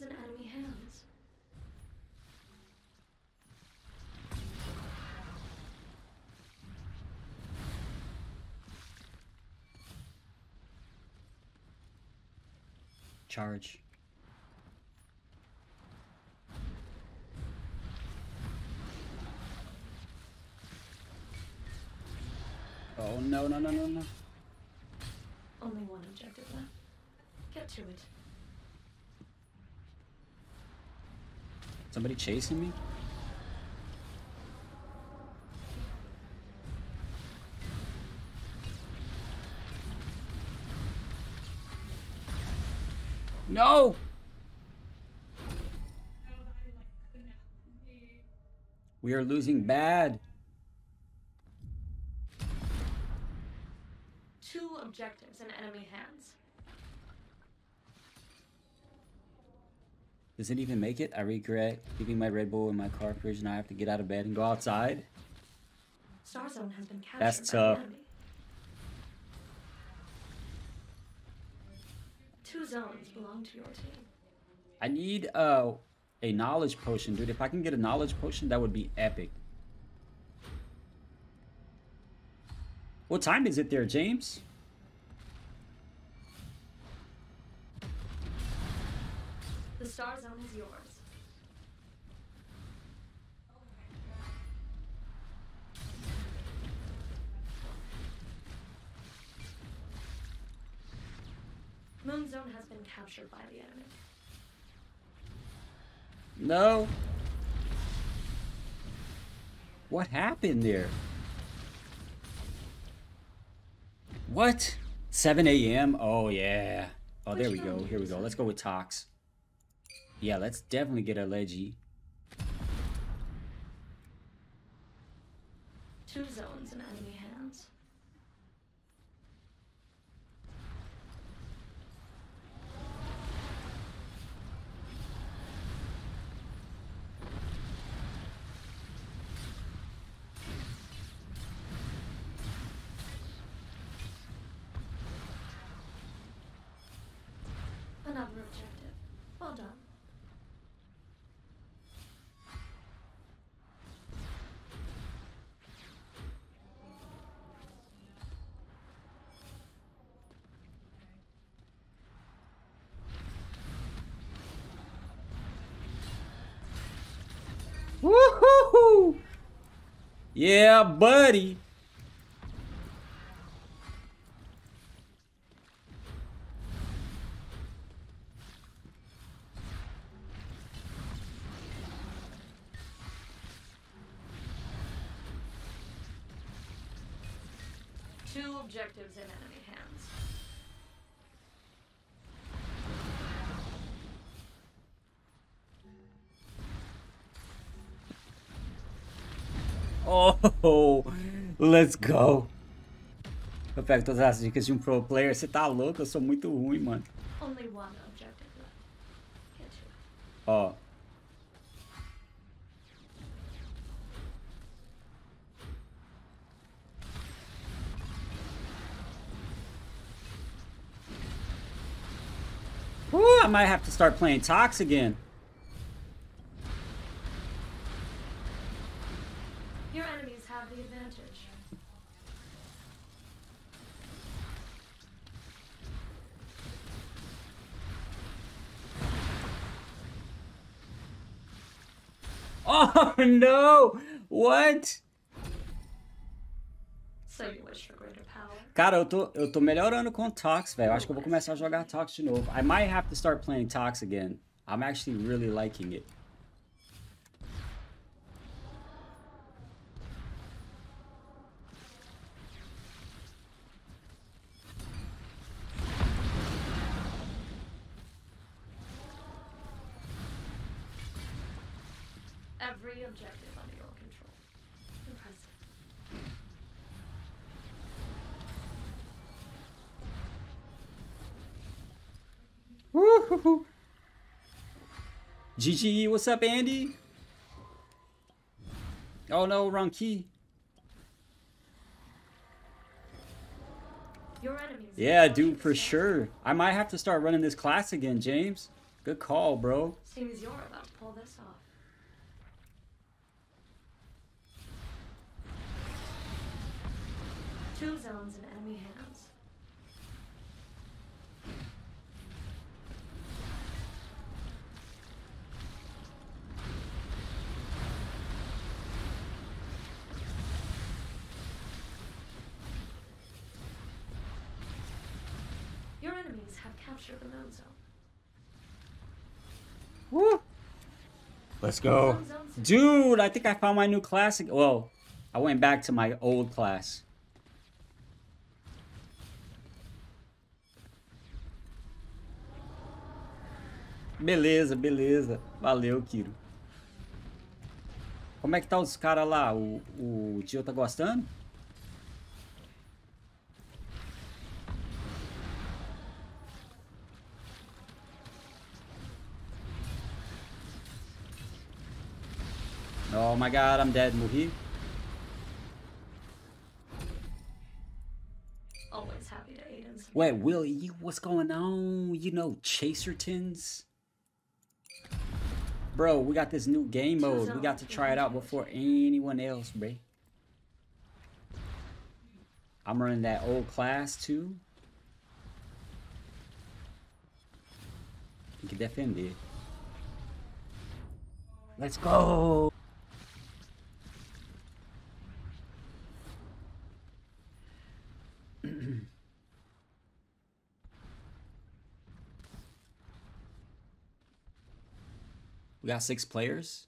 In enemy hands. Charge. Oh no. Only one objective left. Get to it. Somebody chasing me? No! We are losing bad. Two objectives in enemy hands. Does it even make it? I regret leaving my Red Bull in my car fridge. Now I have to get out of bed and go outside. Star Zone has been captured. That's tough. By the enemy. Two zones belong to your team. I need a knowledge potion, dude. If I can get a knowledge potion, that would be epic. What time is it there, James? The star zone is yours. Moon zone has been captured by the enemy. No. What happened there? What? 7 a.m.? Oh, yeah. Oh, there we go. Here we go. Let's go with Tox. Yeah, let's definitely get a Leggy. Two zones in enemy hands. Another objective. Well done. Woohoo! Yeah, buddy. Two objectives in enemy hands. Oh, let's go. Eu pego todas as dicas de pro player. Você tá louco? Eu sou muito ruim, mano. Only one objective left. Get you. Ó. I might have to start playing Tox again. Your enemies have the advantage. Oh no! What? So you wish for greater power. Cara, eu tô melhorando com Tox, velho. Acho que eu vou começar a jogar Tox de novo. I might have to start playing Tox again. I'm actually really liking it. Every objective under your control. Impressive. Woohoo! GG, what's up, Andy? Oh no, wrong key. Your enemies. Yeah, dude, for sure. I might have to start running this class again, James. Good call, bro. Seems you're about to pull this off. Two zones in enemy hands. Your enemies have captured the known zone. Woo! Let's go. Dude, I think I found my new classic. Well, I went back to my old class. Beleza, beleza. Valeu, Kiro. Como é que tá os caras lá? O Dio tá gostando? Oh my god, I'm dead. Morri. Always happy to aid us. Wait, Willie, what's going on? You know, Chasertons? Bro, we got this new game mode. We got to try it out before anyone else, bro. I'm running that old class, too. Tem que defender. Let's go! We got 6 players.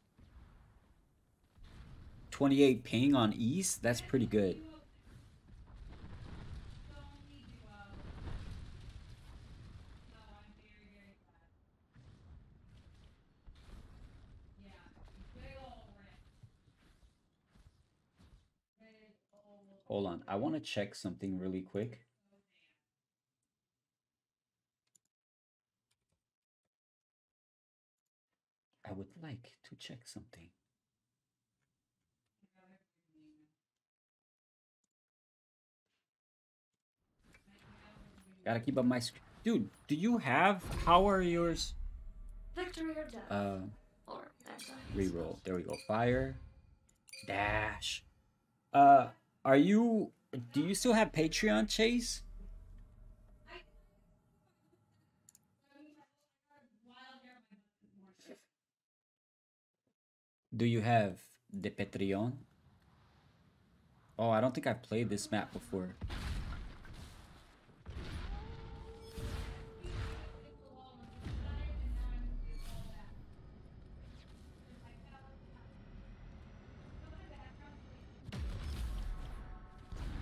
28 ping on East. That's pretty good. Hold on. I want to check something really quick. I would like to check something. Gotta keep up my screen. Dude, do you have... How are yours? Victory or death. Or reroll. There we go. Fire. Dash. Are you... Do you still have Patreon, Chase? Do you have the Patreon? Oh, I don't think I've played this map before.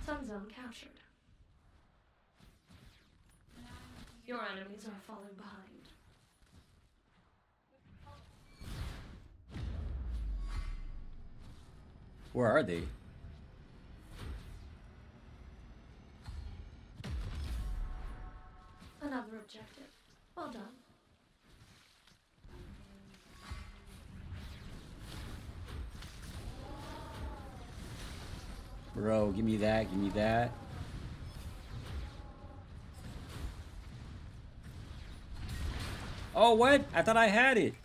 Sun zone captured. Your enemies are falling behind. Where are they? Another objective. Well done. Bro, give me that, give me that. Oh, what? I thought I had it.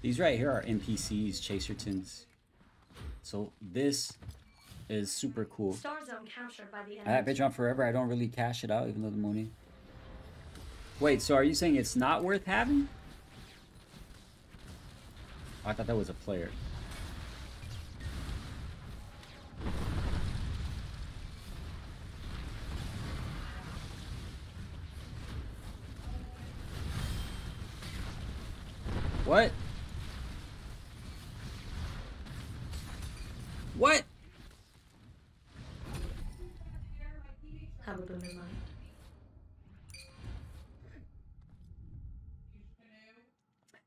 These right here are NPCs, Chasertons. So this is super cool. Star zone captured by the enemy. I had Patreon forever. I don't really cash it out, even though the money. Wait, so are you saying it's not worth having? Oh, I thought that was a player. What? What? Have a good night.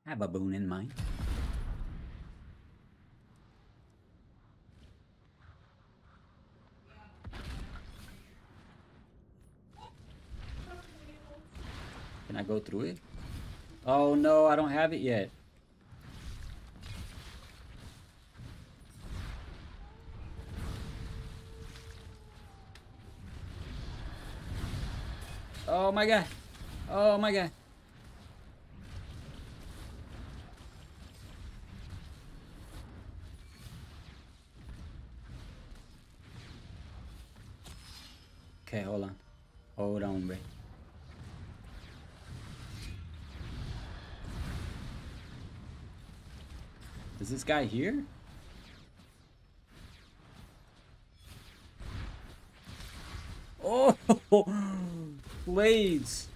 Have a boon in mind. Can I go through it? Oh no, I don't have it yet. Oh my god. Oh my god. Okay, hold on. Hold on, bro. Is this guy here? Oh! Blades.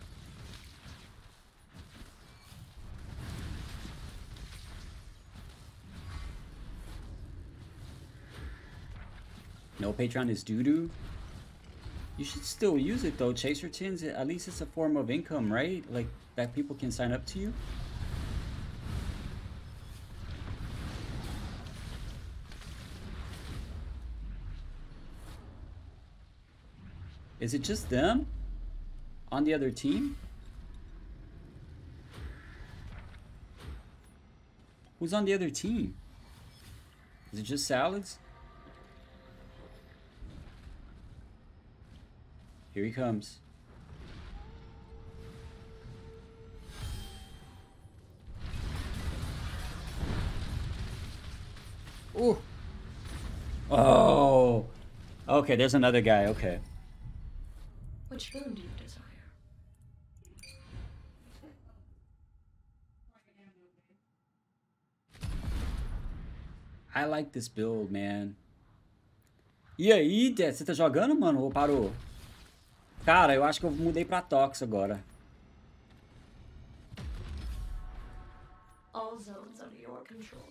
No Patreon is doo-doo. You should still use it though, Chasertons. At least it's a form of income, right? Like that people can sign up to you. Is it just them? On the other team? Who's on the other team? Is it just salads? Here he comes. Ooh. Oh. Okay, there's another guy. Okay. Which boon do you desire? I like this build, man. E aí, Death, você tá jogando, mano? Ou parou? Cara, eu acho que eu mudei pra Tox agora. All zones under your control.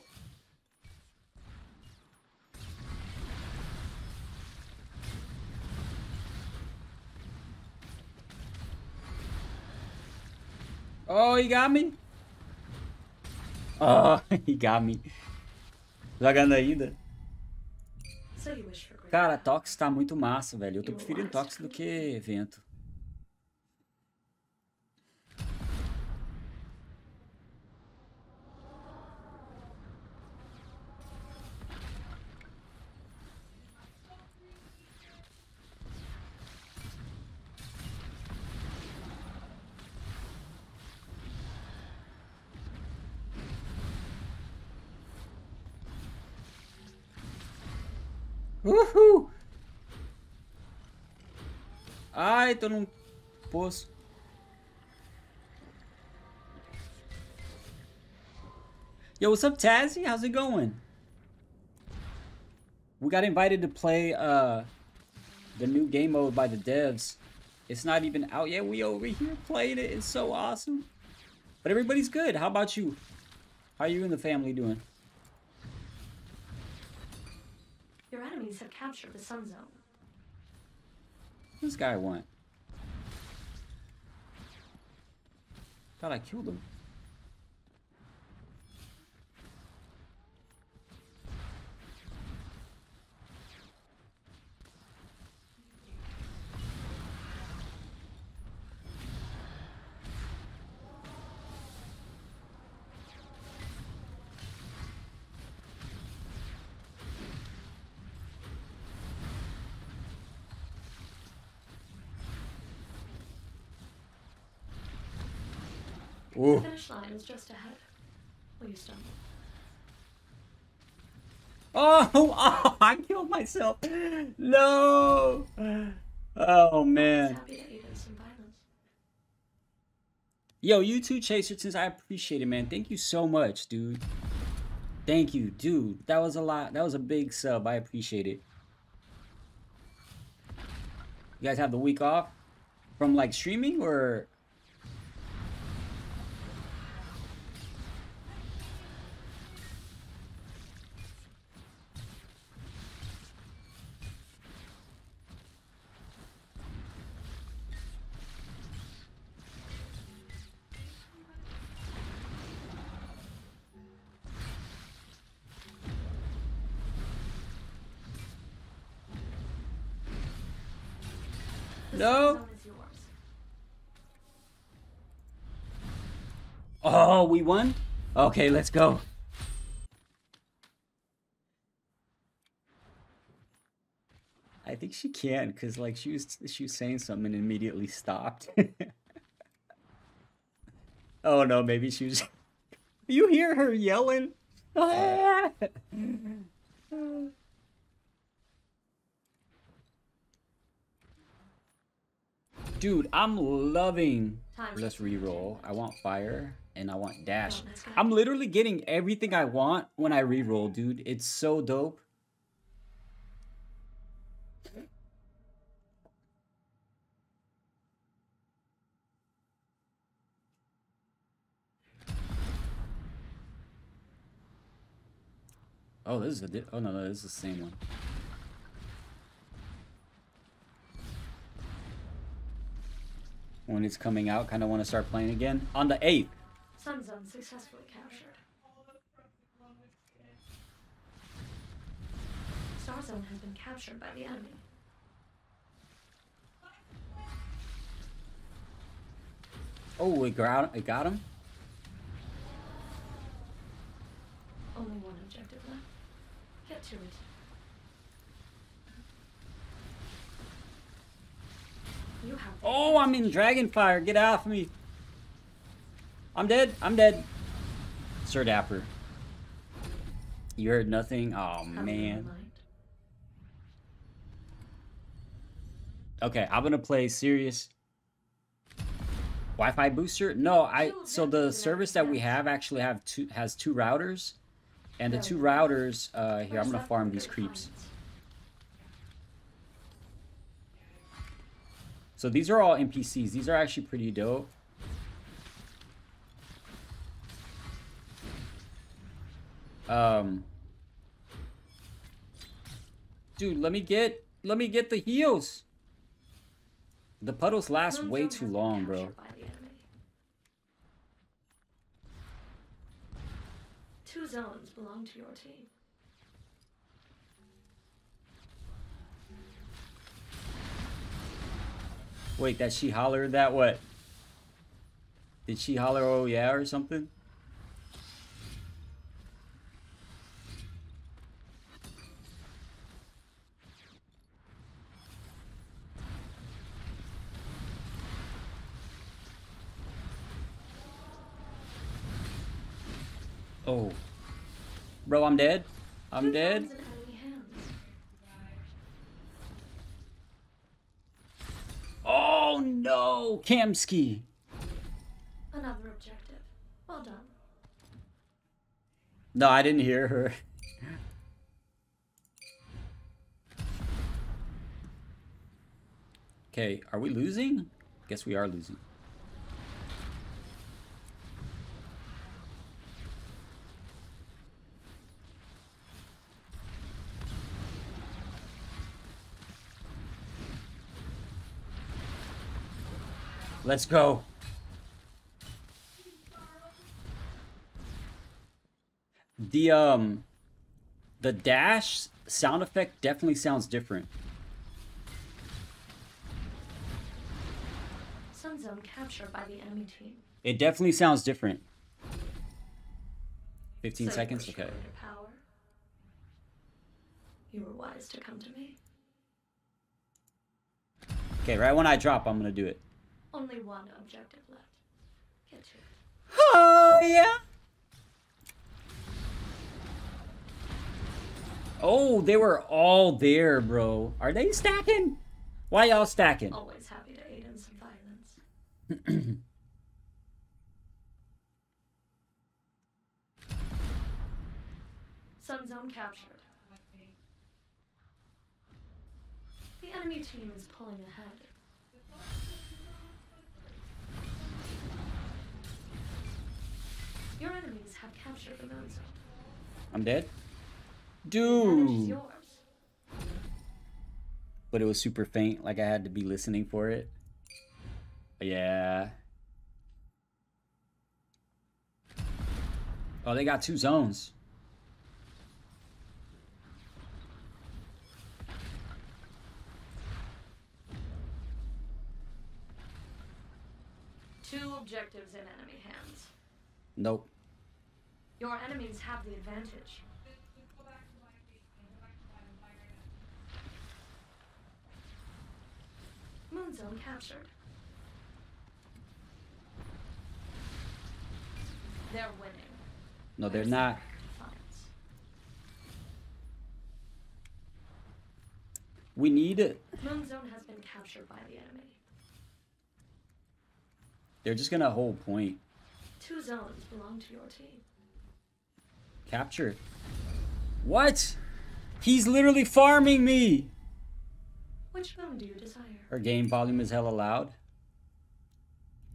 Oh, he got me. Oh, he got me. Jogando ainda. Cara, Tox tá muito massa, velho. Eu tô preferindo Tox do que Vento. Uhul! Ai, tô num poço. Yo, what's up, Tazzy? How's it going? We got invited to play the new game mode by the devs. It's not even out yet. We over here playing it. It's so awesome. But everybody's good. How about you? How are you and the family doing? Your enemies have captured the sun zone. What does this guy want? Thought I killed him. The finish line is just ahead. Will you stumble? Oh, oh, I killed myself. No. Oh, man. Yo, you too, Chasertons. I appreciate it, man. Thank you so much, dude. Thank you, dude. That was a lot. That was a big sub. I appreciate it. You guys have the week off from, like, streaming or... No. Oh, we won? Okay, let's go. I think she can, because like she was saying something and immediately stopped. Oh no, maybe she was. You hear her yelling? Dude, I'm loving... Let's reroll. I want fire and I want dash. I'm literally getting everything I want when I reroll, dude. It's so dope. Oh, this is a... Oh, no, no, this is the same one. When it's coming out, kind of want to start playing again. On the 8th. Sun zone successfully captured. Star zone has been captured by the enemy. Oh, it got him? Only one objective left. Get to it. Oh, I'm in Dragonfire. Get off me. I'm dead. I'm dead. Sir Dapper. You heard nothing? Oh, man. Okay, I'm going to play serious. Wi-Fi booster? No, I... So the service that we have actually has two routers. And the two routers... here, I'm going to farm these creeps. So these are all NPCs. These are actually pretty dope. Dude, let me get the heals. The puddles last way too long, bro. Two zones belong to your team. Wait, that she hollered that what? Did she holler oh yeah or something? Oh. Bro, I'm dead. I'm dead. Kamski. Another objective. Well done. No, I didn't hear her. Okay, are we losing? Guess we are losing. Let's go. The dash sound effect definitely sounds different. Sun zone captured by the enemy team. It definitely sounds different. 15 seconds, okay. Power. You were wise to come to me. Okay, right when I drop, I'm gonna do it. Only one objective left. Get to it. Oh, yeah. Oh, they were all there, bro. Are they stacking? Why y'all stacking? Always happy to aid in some violence. Sun zone captured. The enemy team is pulling ahead. Your enemies have captured the mountain. I'm dead? Dude! But it was super faint, like I had to be listening for it. Yeah. Oh, they got two zones. Two objectives in enemy hands. Nope. Your enemies have the advantage. Moon zone captured. They're winning. No, they're not. We need it. Moon zone has been captured by the enemy. They're just gonna hold point. Two zones belong to your team. Capture. What? He's literally farming me. Which zone do you desire? Her game volume is hella loud.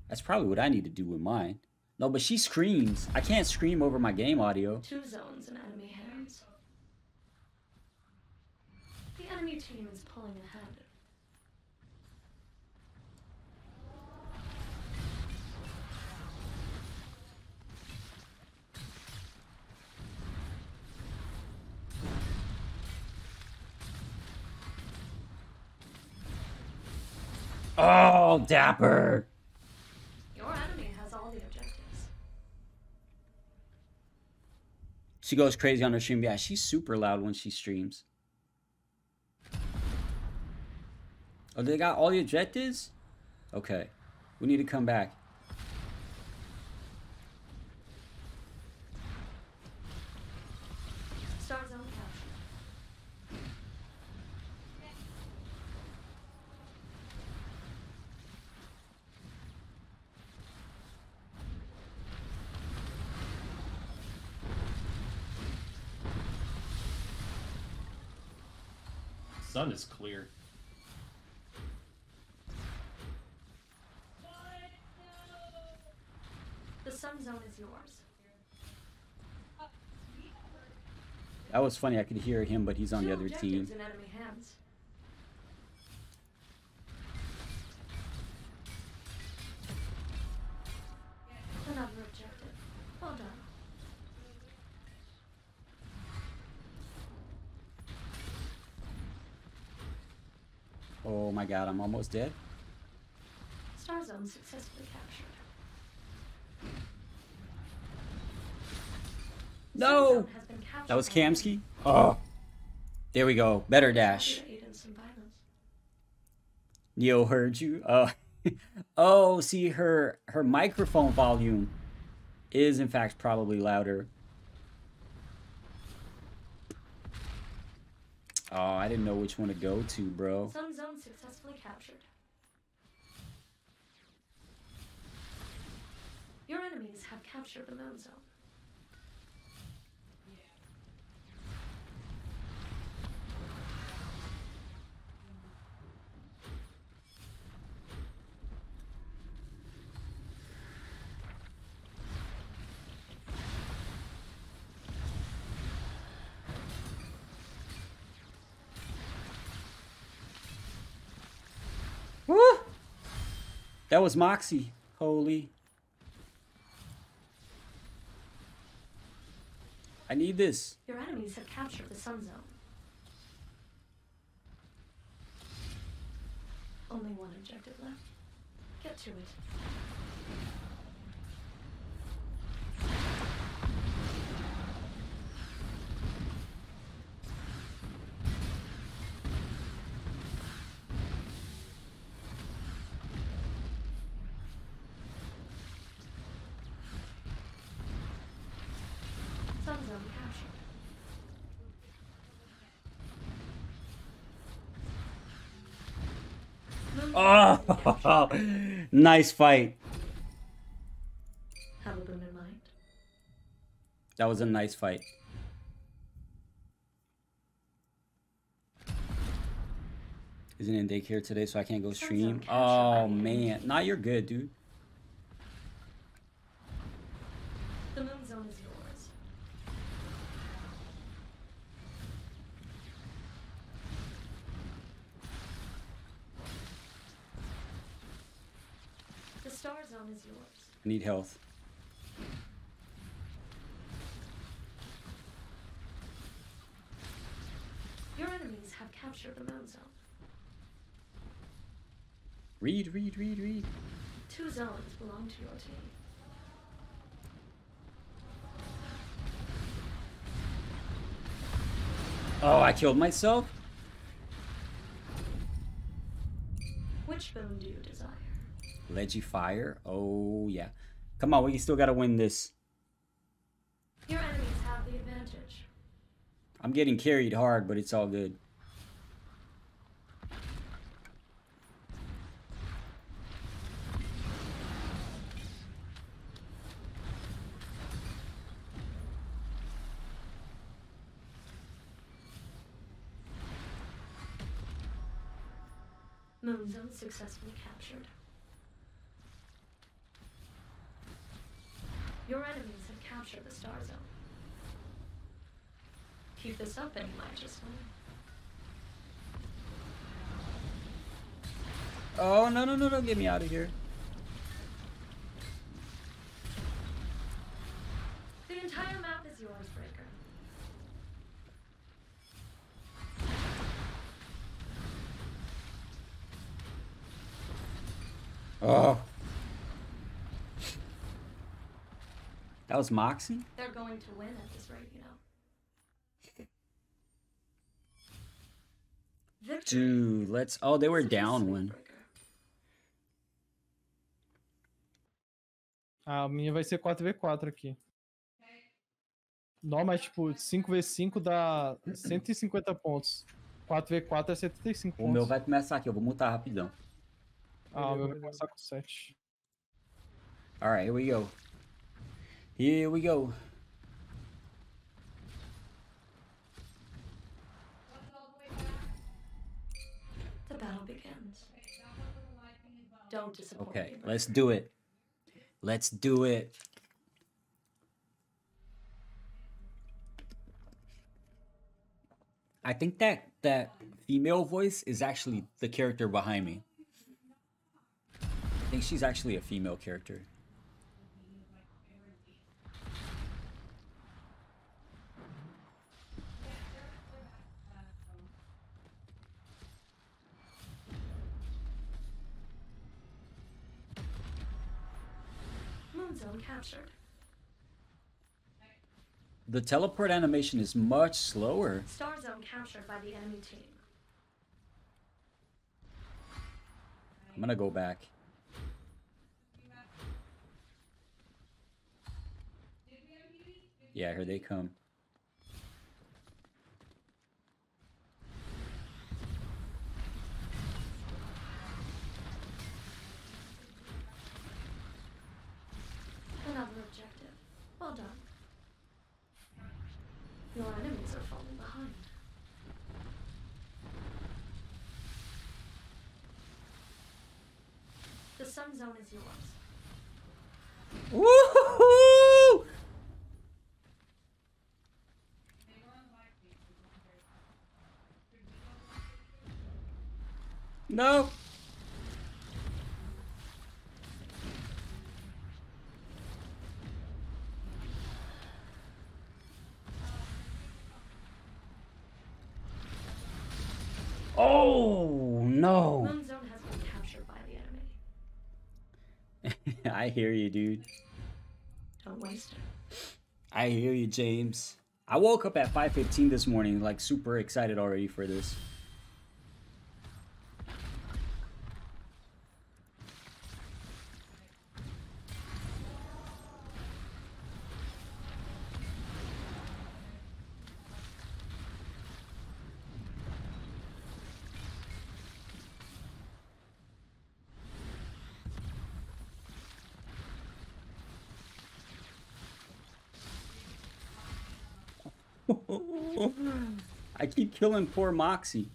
That's probably what I need to do with mine. No, but she screams. I can't scream over my game audio. Two zones in enemy hands. The enemy team is pulling ahead. Oh, dapper. Your enemy has all the objectives. She goes crazy on her stream. Yeah, she's super loud when she streams. Oh, they got all the objectives? Okay. We need to come back. Sun is clear. The sun zone is yours. That was funny. I could hear him, but he's on the other team. In enemy hands. Another objective. Well done. Oh my god, I'm almost dead. Star zone successfully captured. No! Captured. That was Kamski? Oh. There we go. Better dash. Neo heard you. Oh, see, her microphone volume is in fact probably louder. Oh, I didn't know which one to go to, bro. Sun zone successfully captured. Your enemies have captured the moon zone. That was Moxie. Holy. I need this. Your enemies have captured the sun zone. Only one objective left. Get to it. Oh, nice fight. Have a boon in mind. That was a nice fight. Isn't in daycare today, so I can't go stream. Oh man, nah, you're good, dude. The moon zone is yours. Star zone is yours. I need health. Your enemies have captured the moon zone. Read. Two zones belong to your team. Oh, I killed myself? Which boon do you desire? Leggy fire. Oh, yeah. Come on, we still got to win this. Your enemies have the advantage. I'm getting carried hard, but it's all good. Moon zone successfully captured. Your enemies have captured the star zone. Keep this up and you might just win. Oh, no, get me out of here. The entire map is yours, Breaker. Oh. That was Moxie? They're going to win at this rate, you know. Victory. Dude, let's... Oh, they were down one. Ah, a minha vai ser 4v4 aqui. Não, mas tipo, 5v5 dá 150 pontos. 4v4 é 75 pontos. O meu vai começar aqui, eu vou mutar rapidão. Ah, o meu vai começar com 7. Alright, here we go. Here we go. The battle begins. Don't disappoint. Okay, let's do it. Let's do it. I think that female voice is actually the character behind me. I think she's actually a female character. Captured. The teleport animation is much slower. Star zone captured by the enemy team. I'm gonna go back. Yeah, here they come. Your enemies are falling behind. The sun zone is yours. Woohoo! No. Oh no. One zone has been captured by the enemy. I hear you, dude. Don't waste it. I hear you, James. I woke up at 5:15 this morning, like super excited already for this. I keep killing poor Moxie.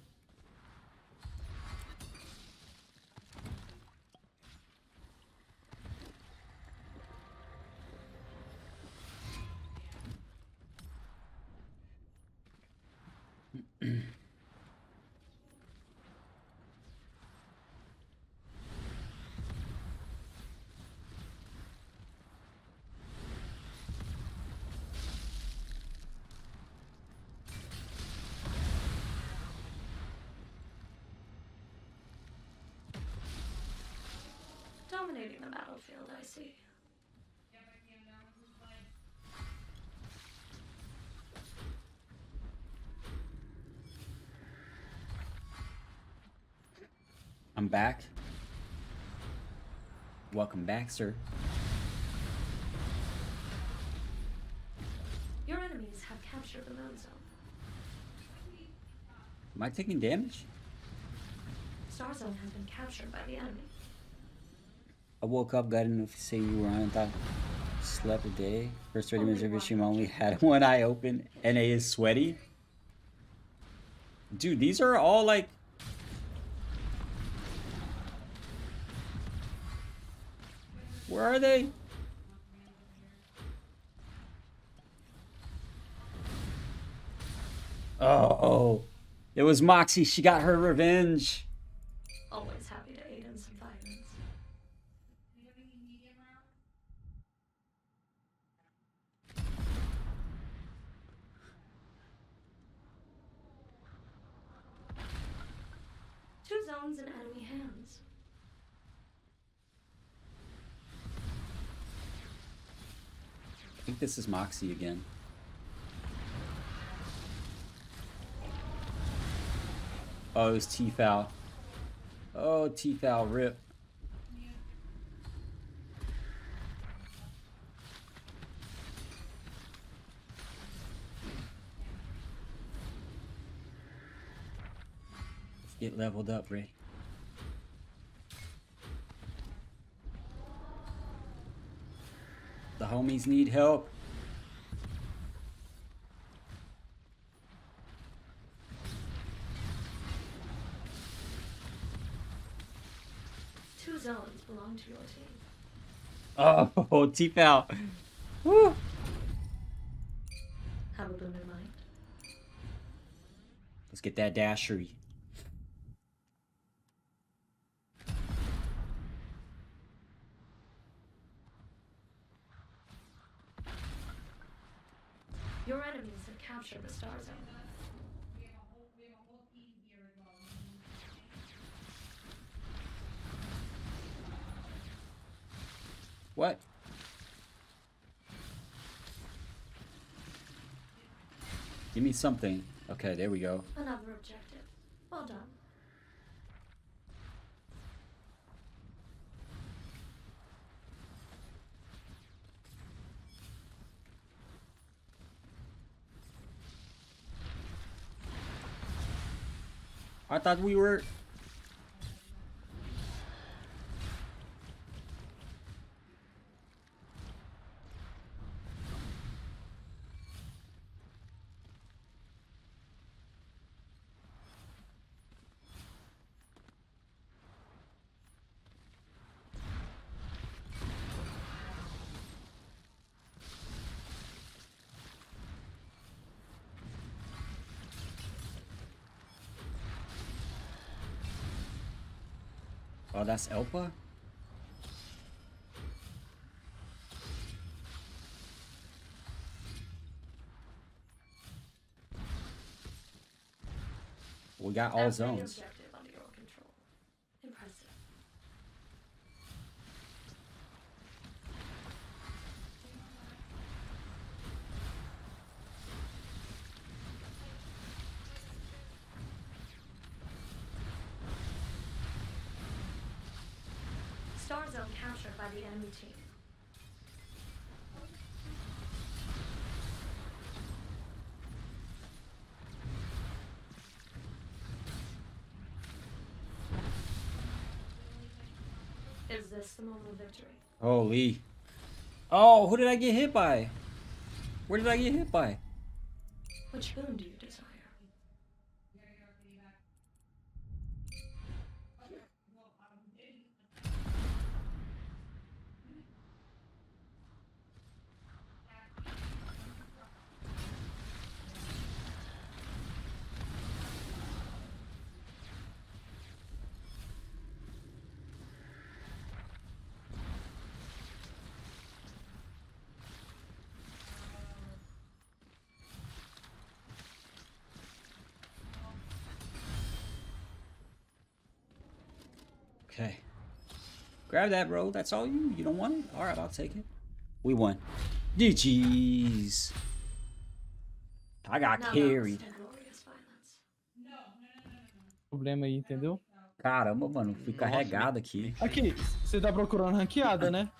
Dominating the battlefield, I see. I'm back. Welcome back, sir. Your enemies have captured the moon zone. Am I taking damage? Star zone has been captured by the enemy. I woke up, got a notification you were on, and thought, slept a day. First 30 minutes of your stream, I only had one eye open. NA is sweaty. Dude, these are all like... Where are they? Oh, it was Moxie. She got her revenge. Always happy to aid in some violence. Zones in enemy hands. I think this is Moxie again. Oh, it was T-Fal. Oh, T-Fal, rip. Get leveled up, Ray. The homies need help. Two zones belong to your team. Oh, T-Fal. Woo. Have a boon in mind. Let's get that dashery. Your enemies have captured the star zone. What? Give me something. Okay, there we go. Another objective. Well done. I thought we were... Oh, that's Elpa? We got all zones. Star zone captured by the enemy team. Is this the moment of victory? Holy. Oh, who did I get hit by? Where did I get hit by? Which boon do you desire? Okay. Grab that, bro. That's all you. You don't want it? All right, I'll take it. We won. GG's. I got carried. O problema aí, entendeu? Caramba, mano. Fui carregado aqui. Aqui, você tá procurando ranqueada, né?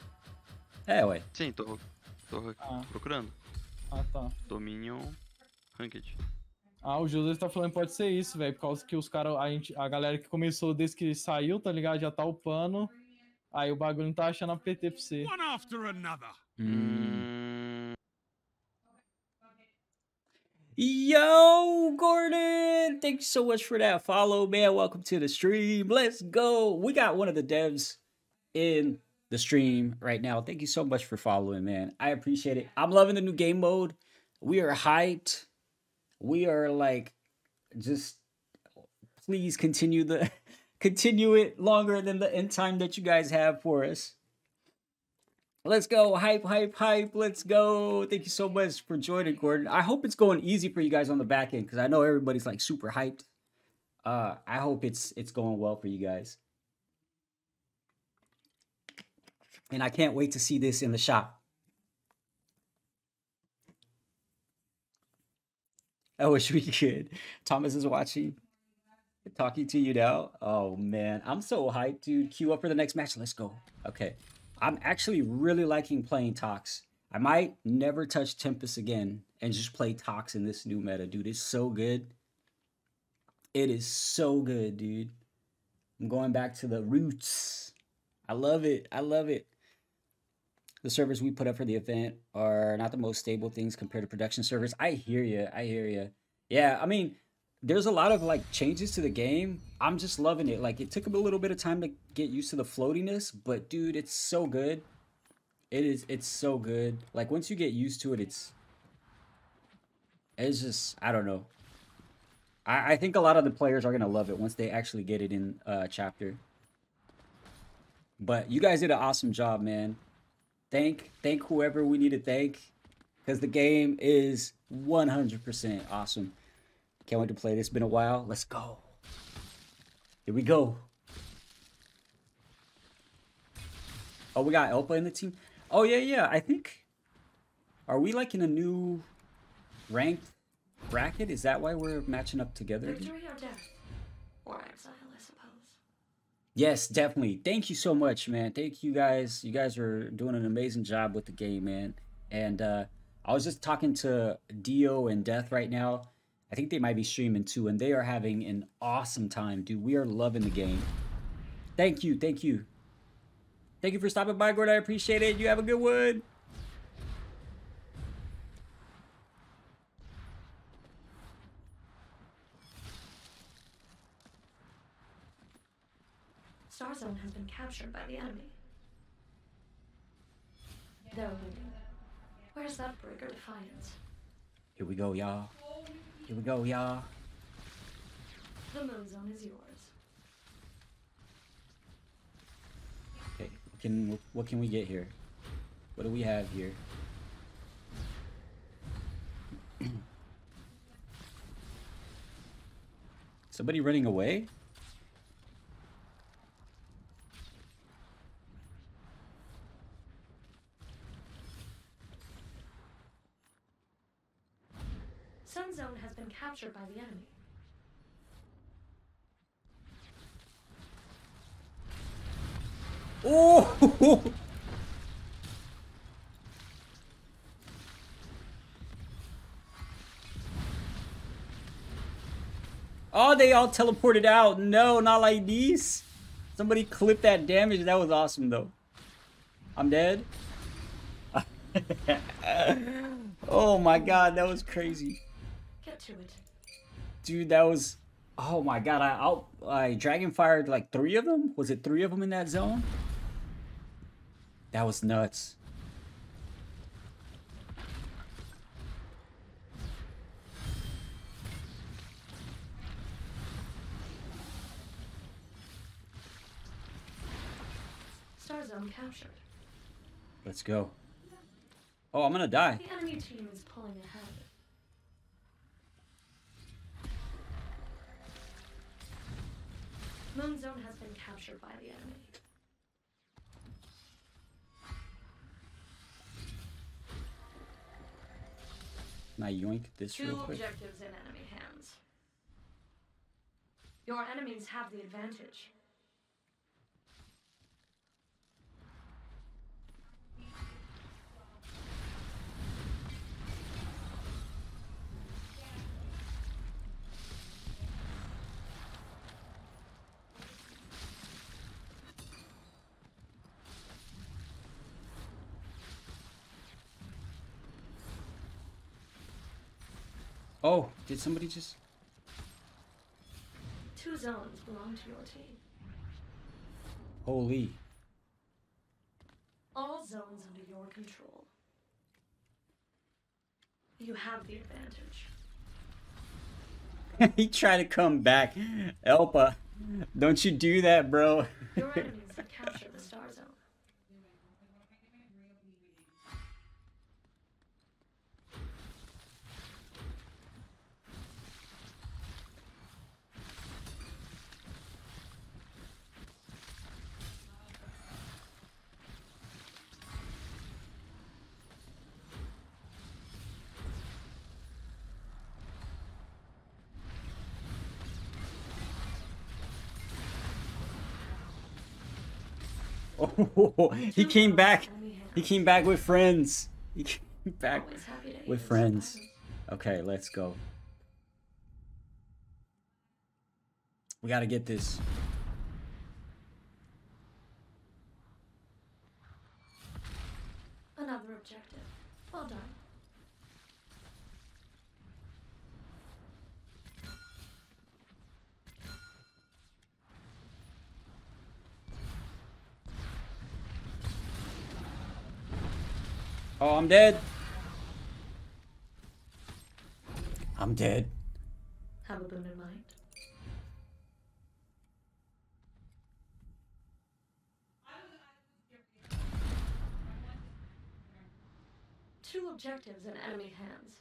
É, ué. Sim, tô procurando. Ah, tá. Dominion Ranked. Ah, o José tá falando que pode ser isso, velho. Por causa que os caras, a galera que começou desde que saiu, tá ligado? Já tá upando. Aí o bagulho não tá achando a PT pra você. Yo, Gordon! Thank you so much for that follow, man. Welcome to the stream. Let's go. We got one of the devs in the stream right now. Thank you so much for following, man. I appreciate it. I'm loving the new game mode. We are hyped. We are like, just please continue it longer than the end time that you guys have for us. Let's go. Hype, hype, hype. Let's go. Thank you so much for joining, Gordon. I hope it's going easy for you guys on the back end because I know everybody's like super hyped. I hope it's going well for you guys. And I can't wait to see this in the shop. I wish we could. Thomas is watching, talking to you now. Oh, man. I'm so hyped, dude. Queue up for the next match. Let's go. Okay. I'm actually really liking playing Tox. I might never touch Tempest again and just play Tox in this new meta, dude. It's so good. It is so good, dude. I'm going back to the roots. I love it. I love it. The servers we put up for the event are not the most stable things compared to production servers. I hear you. I hear you. Yeah, I mean, there's a lot of like changes to the game. I'm just loving it. Like, it took a little bit of time to get used to the floatiness, but dude, it's so good. It is. It's so good. Like, once you get used to it, it's just, I don't know. I think a lot of the players are gonna love it once they actually get it in Chapter. But you guys did an awesome job, man. Thank whoever we need to thank, because the game is 100% awesome. Can't wait to play this. Been a while. Let's go. Here we go. Oh, we got Elpa in the team. Oh, yeah, yeah. I think... Are we, like, in a new ranked bracket? Is that why we're matching up together? Victory or death? Or exile, I suppose. Yes, definitely. Thank you so much, man. Thank you guys. You guys are doing an amazing job with the game, man. And I was just talking to Dio and Death right now. I think they might be streaming too, and they are having an awesome time, dude. We are loving the game. Thank you. Thank you. Thank you for stopping by, Gordon. I appreciate it. You have a good one. Star Zone has been captured by the enemy. They're winning. Where's that breaker defiance? Here we go, y'all. Here we go, y'all. The moon zone is yours. What can we get here? What do we have here? Somebody running away? Sun Zone has been captured by the enemy. Oh! Oh, they all teleported out. No, not like these. Somebody clipped that damage. That was awesome, though. I'm dead. Oh my god, that was crazy. Get to it. Dude, that was... Oh my god, I dragon fired like 3 of them? Was it 3 of them in that zone? That was nuts. Star Zone captured. Let's go. Oh, I'm gonna die. The enemy team is pulling ahead. Moon Zone has been captured by the enemy. Now yoink this real quick. 2 objectives in enemy hands. Your enemies have the advantage. Oh, did somebody just... 2 zones belong to your team. Holy. All zones under your control. You have the advantage. He tried to come back. Elpa, don't you do that, bro. Your enemies have captured the Star Zone. He came back. He came back with friends. He came back with friends. Okay, let's go. We gotta get this. Another objective. Well done. Oh, I'm dead. I'm dead. Have a boon in mind. Two objectives in enemy hands.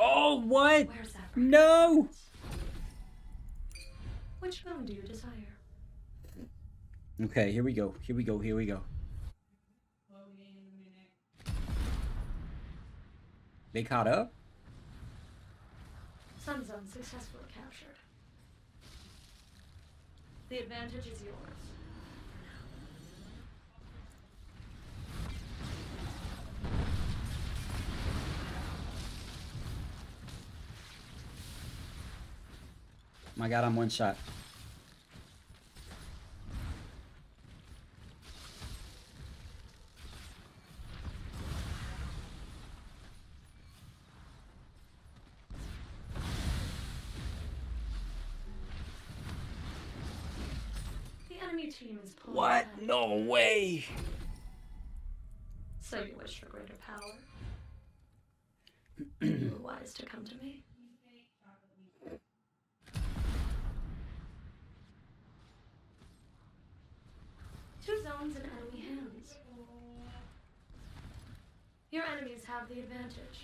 Oh, what? No! Which one do you desire? Okay, here we go. Here we go. Here we go. They caught up? Sun Zone successfully captured. The advantage is yours. My god, I'm one shot. What? No way! So you wish for greater power? You were wise to come to me. Two zones in enemy hands. Your enemies have the advantage.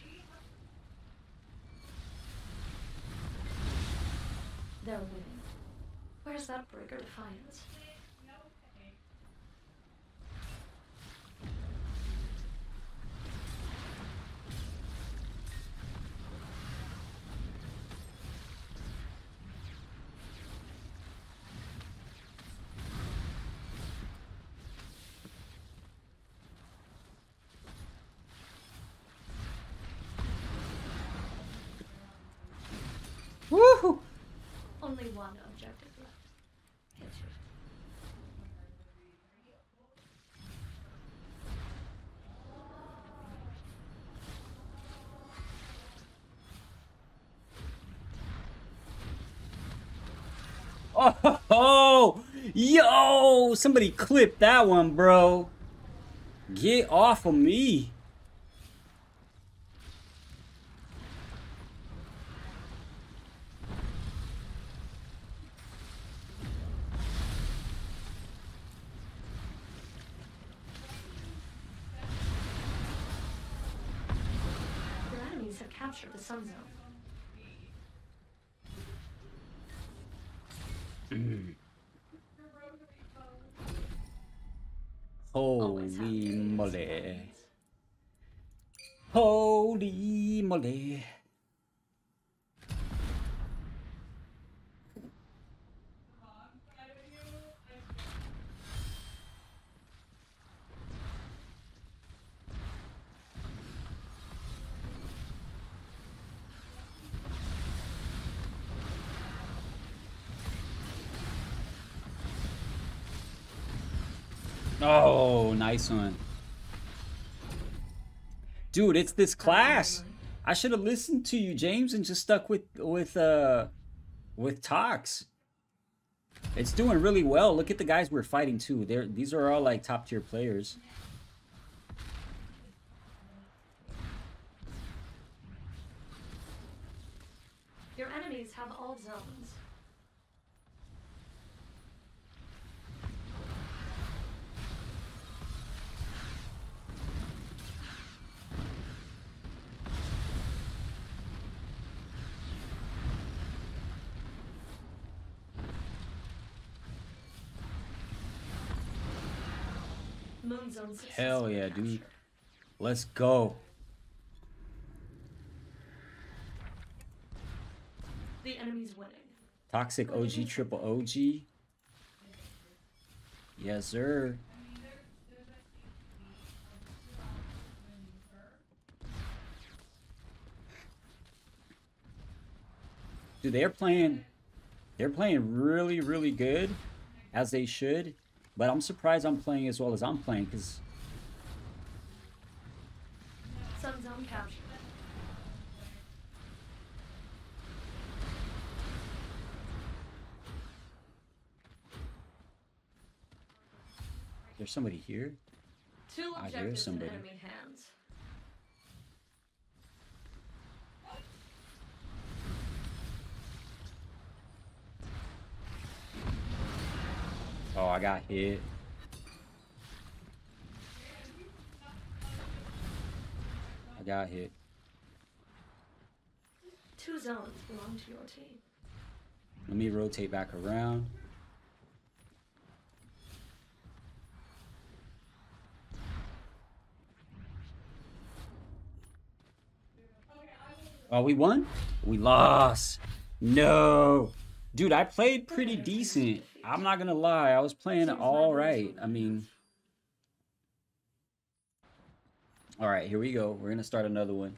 They're winning. Where's that breaker defiance? Woohoo! Only one objective left. Hit it. Oh, ho, yo! Somebody clipped that one, bro. Get off of me. Holy moly. Holy moly. Oh, nice one. Dude, it's this class. I should have listened to you, James, and just stuck with Tox. It's doing really well. Look at the guys we're fighting too. These are all like top tier players. Your enemies have all zones. Hell yeah, dude. Let's go. The enemy's winning. Toxic OG, triple OG. Yes, sir. Dude, they're playing really, really good, as they should. But I'm surprised I'm playing as well as I'm playing, because... Some zone captured. There's somebody here? Two objectives, I hear somebody. In enemy hands. Oh, I got hit. Two zones belong to your team. Let me rotate back around. Oh, we won? We lost. No. Dude, I played pretty decent. I'm not gonna lie, I was playing all right. I mean... All right, here we go. We're gonna start another one.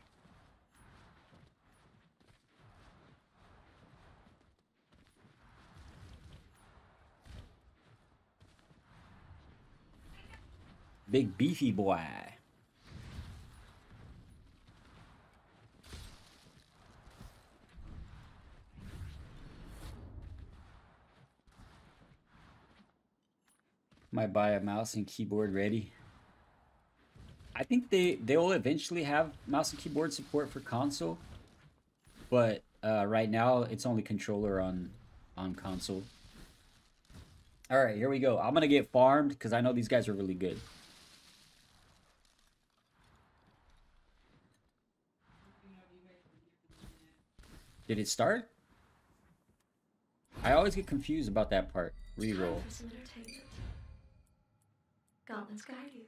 Big beefy boy. Might buy a mouse and keyboard ready. I think they will eventually have mouse and keyboard support for console, but right now it's only controller on console. All right, here we go. I'm gonna get farmed because I know these guys are really good. Did it start? I always get confused about that part. Reroll. Goblins guide you.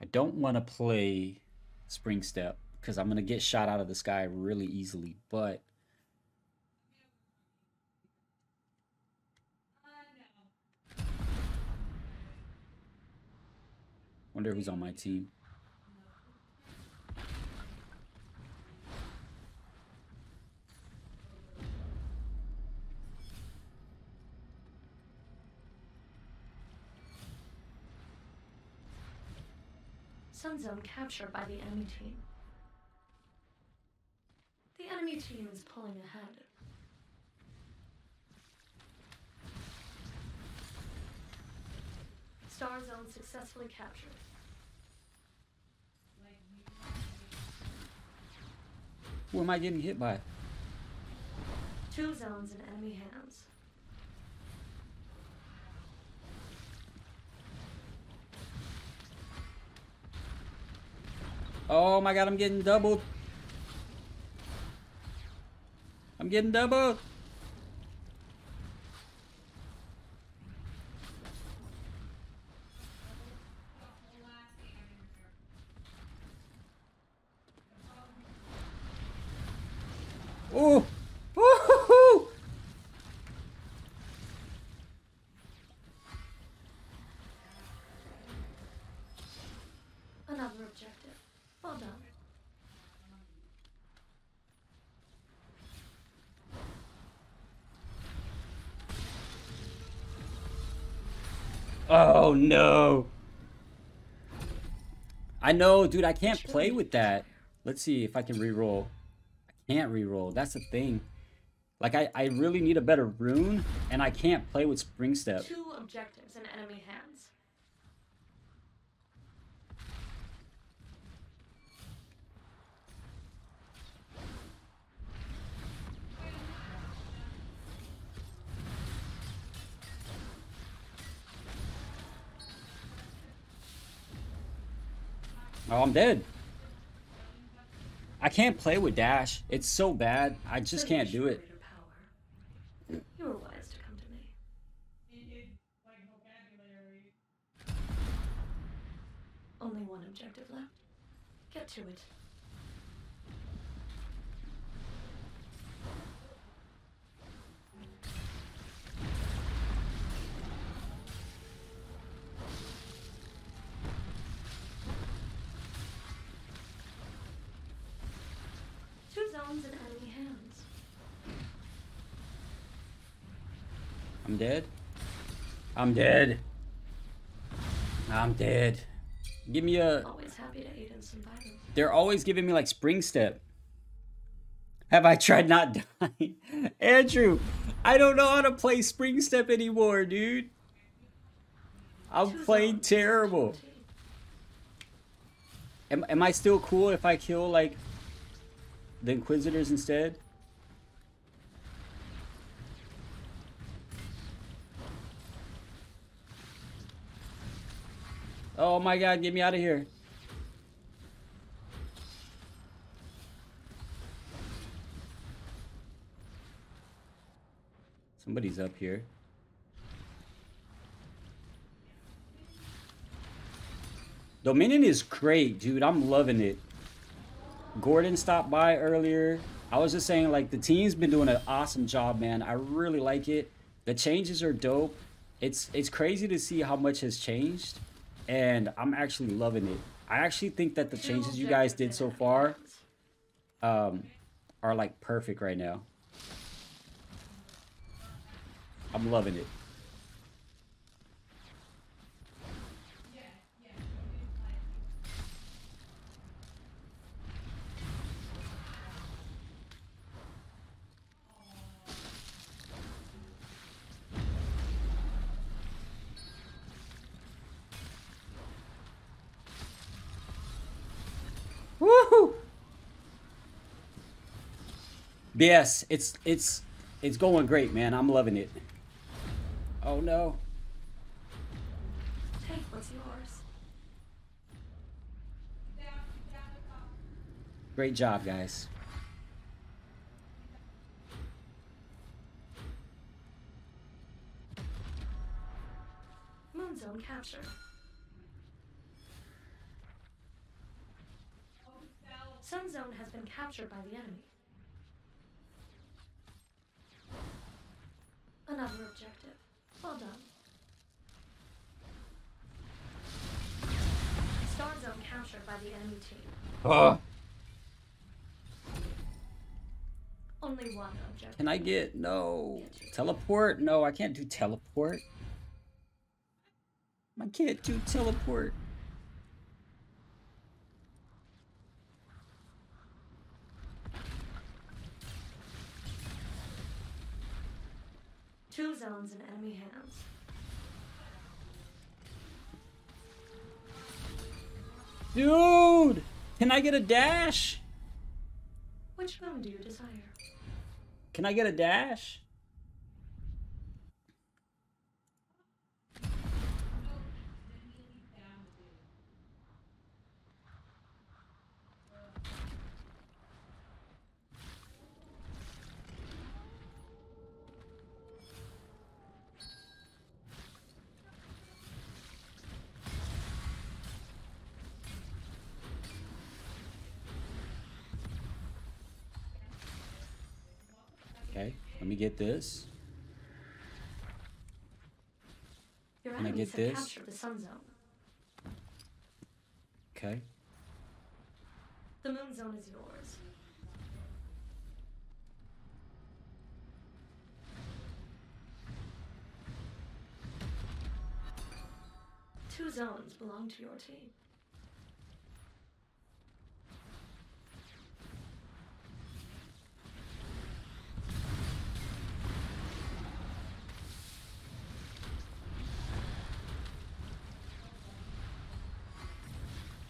I don't want to play Spring Step because I'm going to get shot out of the sky really easily, but wonder who's on my team. Sun zone captured by the enemy team. The enemy team is pulling ahead. Star zone successfully captured. Who am I getting hit by? Two zones in enemy hands. Oh my god, I'm getting doubled. I'm getting doubled. Oh, woohoo! Another objective. Well done. Oh no! I know, dude, I can't play with that. Let's see if I can reroll. I can't reroll, that's the thing. Like, I really need a better rune, and I can't play with Spring Step. Two objectives in enemy hands. Oh, I'm dead. I can't play with dash. It's so bad. I just can't do it. You were wise to come to me. Only one objective left. Get to it. In enemy hands. I'm dead. I'm dead. I'm dead. Give me a... Always happy to aid in survival. They're always giving me like Spring Step. Have I tried not dying? Andrew, I don't know how to play Spring Step anymore, dude. I'm playing terrible. Am I still cool if I kill like the Inquisitors instead? Oh my god, get me out of here. Somebody's up here. Dominion is great, dude. I'm loving it. Gordon stopped by earlier. I was just saying, like, the team's been doing an awesome job, man. I really like it. The changes are dope. It's crazy to see how much has changed, and I'm actually loving it. I actually think that the changes you guys did so far are, like, perfect right now. I'm loving it. But yes, it's going great, man. I'm loving it. Oh no. Take what's yours. Great job, guys. Moon zone captured. Sun zone has been captured by the enemy. Another objective. Well done. Star zone captured by the enemy team. Only one objective. Can I get no teleport? No, I can't do teleport. I can't do teleport. Two zones in enemy hands. Dude! Can I get a dash? Which one do you desire? Can I get a dash? Let me get this. Can I get this? The sun zone. Okay. The moon zone is yours. Two zones belong to your team.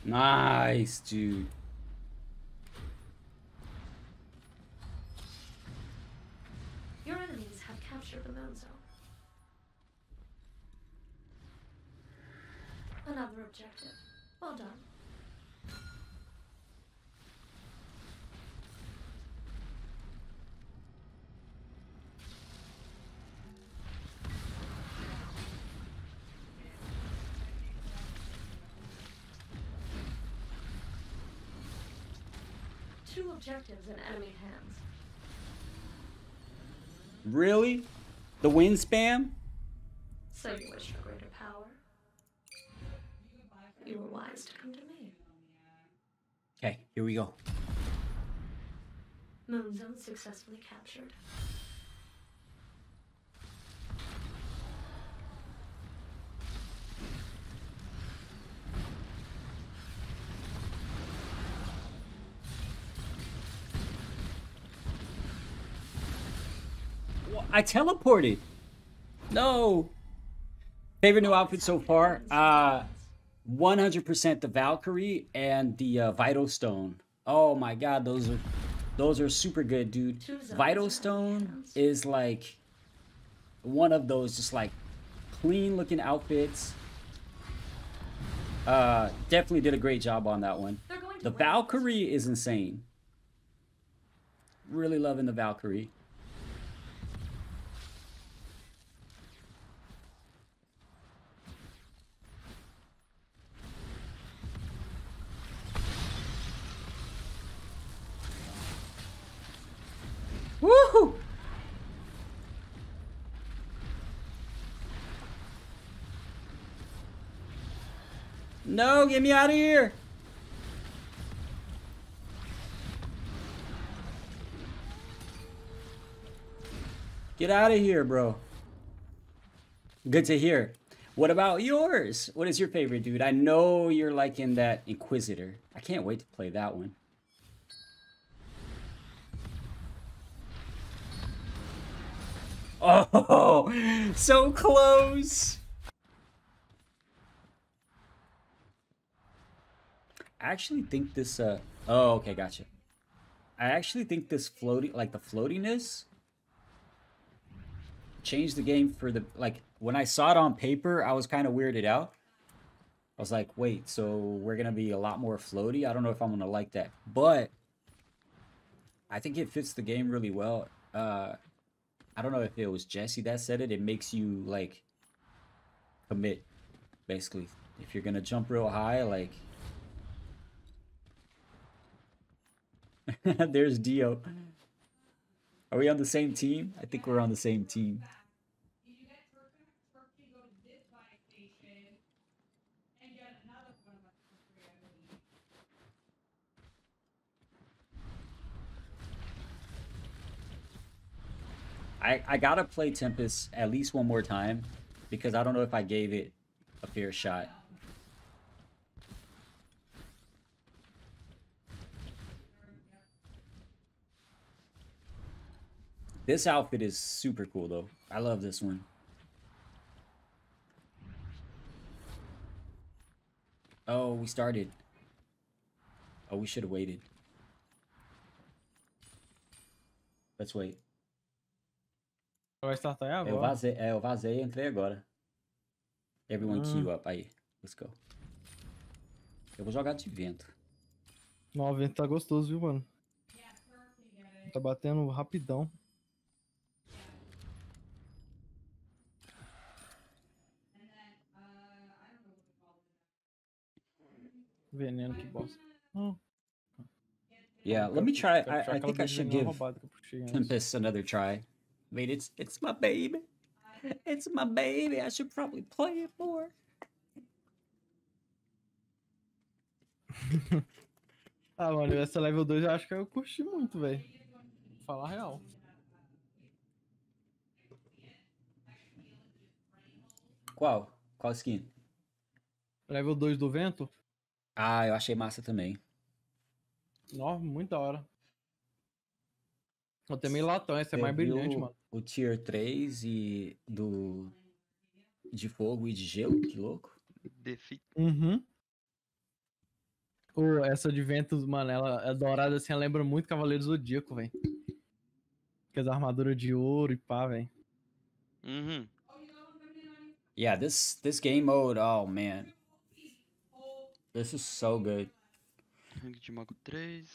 Nice, dude. Your enemies have captured the moon zone. Another objective. Well done. Two objectives in enemy hands. Really? The wind spam? So you wish for greater power? You were wise to come to me. Okay, here we go. Moon zone successfully captured. I teleported. No. Favorite new outfit so far? 100% the Valkyrie and the Vital Stone. Oh my god, those are super good, dude. Vital Stone is like one of those just like clean looking outfits. Definitely did a great job on that one. The Valkyrie is insane. Really loving the Valkyrie. Woohoo! No, get me out of here! Get out of here, bro. Good to hear. What about yours? What is your favorite, dude? I know you're liking that Inquisitor. I can't wait to play that one. Oh, so close. I actually think this, oh, okay, gotcha. I actually think this floating, like the floatiness, changed the game for the, like, when I saw it on paper, I was kind of weirded out. I was like, wait, so we're going to be a lot more floaty? I don't know if I'm going to like that. But I think it fits the game really well. I don't know if it was Jesse that said it. It makes you, like, commit, basically. If you're going to jump real high, like... There's Dio. Are we on the same team? I think we're on the same team. I gotta play Tempest at least one more time because I don't know if I gave it a fair shot. This outfit is super cool though. I love this one. Oh, we started. Oh, we should have waited. Let's wait. Vai startar agora. Eu vazei, entrei agora. Everyone queue up aí. Let's go. Eu vou jogar de vento. Não, o vento tá gostoso, viu, mano? Tá batendo rapidão. Veneno, que bosta. Oh. Yeah, let me try. I think I should give Tempest another try. I mean, it's my baby. It's my baby. I should probably play it more. Ah, mano, essa level 2 eu acho que eu curti muito, velho. Falar a real. Qual? Qual skin? Level 2 do vento? Ah, eu achei massa também. Nossa, muito da hora. Eu também latão, essa é mais brilhante, mano. O Tier 3 e do... De fogo e de gelo, que louco. Uhum. Oh, essa de ventos, mano, ela é dourada assim, ela lembra muito Cavaleiro Zodíaco, velho. Aquelas armaduras de ouro e pá, velho. Uhum. Yeah, this game mode, oh man. This is so good. De Mago 3...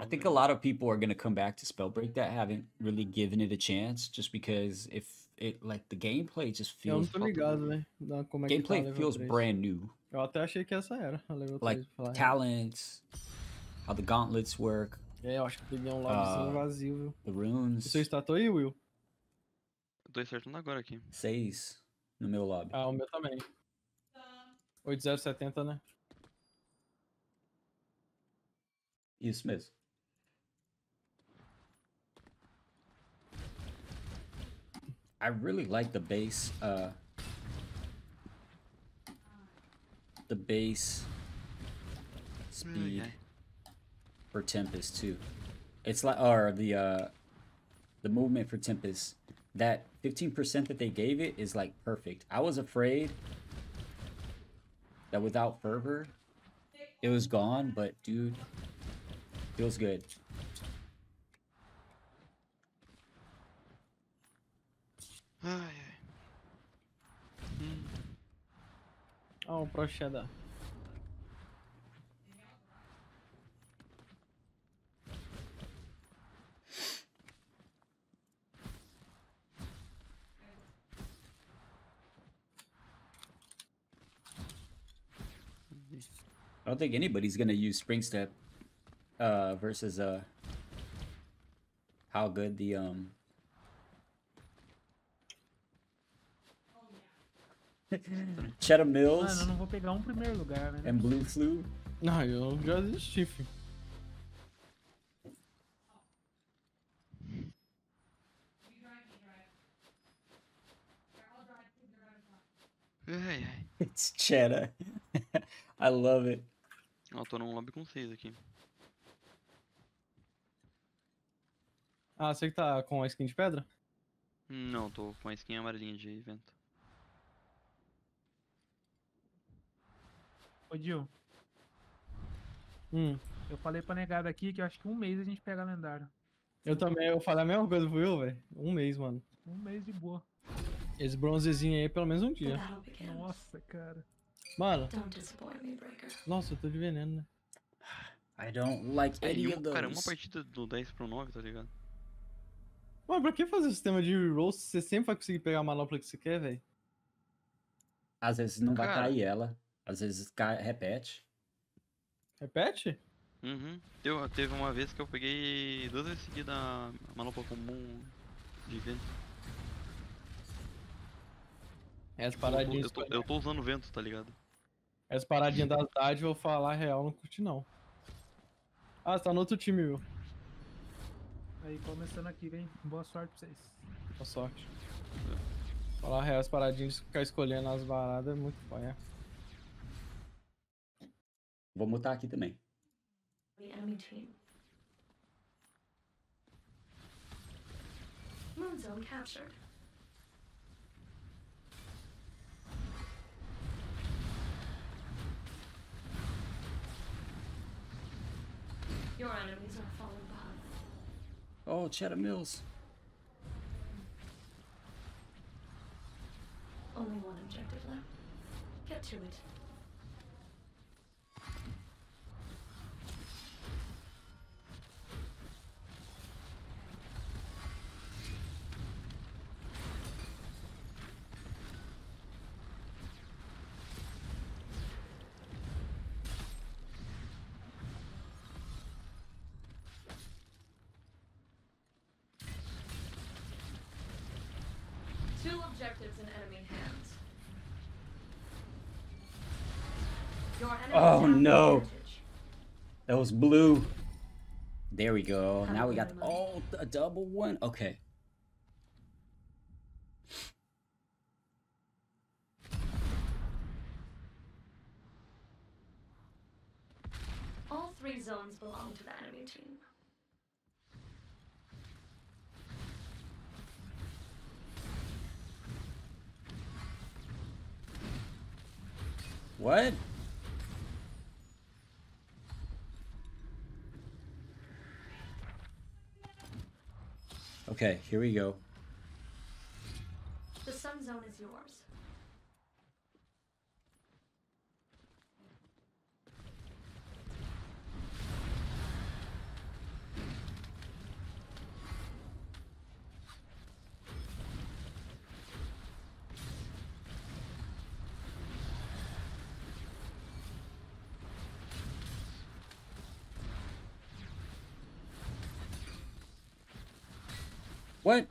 I think a lot of people are going to come back to Spellbreak that haven't really given it a chance just because if it, like, the gameplay just feels... Gameplay feels brand new. Eu até achei que essa era a level 3, like, talents, how the gauntlets work. Eu acho que peguei lado vazio, viu? The runes. Você estatou aí, Will? Eu tô acertando agora aqui. 6 no meu lobby. Ah, o meu também. 8070, né? Isso mesmo. I really like the base speed for Tempest too. It's like, or the movement for Tempest. That 15% that they gave it is like perfect. I was afraid that without fervor, it was gone. But dude. Feels good. Oh, pro Cheddar. I don't think anybody's gonna use Spring Step. Versus how good the Cheddar Mills não vou pegar primeiro lugar, né? And Blue Flu. Não, eu já desisti, filho. It's Cheddar. I love it. Eu tô num lobby com 6 aqui. Ah, você que tá com a skin de pedra? Não, tô com a skin amarelinha de evento. Ô, Gil. Eu falei pra negada aqui que eu acho que um mês a gente pega lendário. Eu também, eu falei a mesma coisa pro Will, velho. Um mês, mano. Um mês de boa. Esse bronzezinho aí pelo menos um dia. Nossa, cara. Mano. Nossa, eu tô de veneno, né? I don't like any of those. Cara, uma partida do 10 pro 9, tá ligado? Mano, pra que fazer o sistema de reroll se você sempre vai conseguir pegar a manopla que você quer, velho? Às vezes não vai cair ela. Às vezes cai, repete. Repete? Uhum. Teve uma vez que eu peguei 2 vezes seguida a manopla comum de vento. Essa paradinha... Eu tô usando vento, tá ligado? Essa paradinha da tarde, eu vou falar a real, não curti não. Ah, você tá no outro time, viu? Aí, começando aqui, vem. Boa sorte pra vocês. Boa sorte. É. Falar a real, as paradinhas de ficar escolhendo as varadas é muito bom, é. Vou mutar aqui também. Moon zone captured. Your enemies are falling behind. Oh, Cheddar Mills. Only one objective left. Get to it. Objectives in enemy hands. Your enemies have no advantage. That was blue. There we go. Now we got a double one. Okay. All 3 zones belong to the enemy team. What? Okay, here we go. The sun zone is yours. What?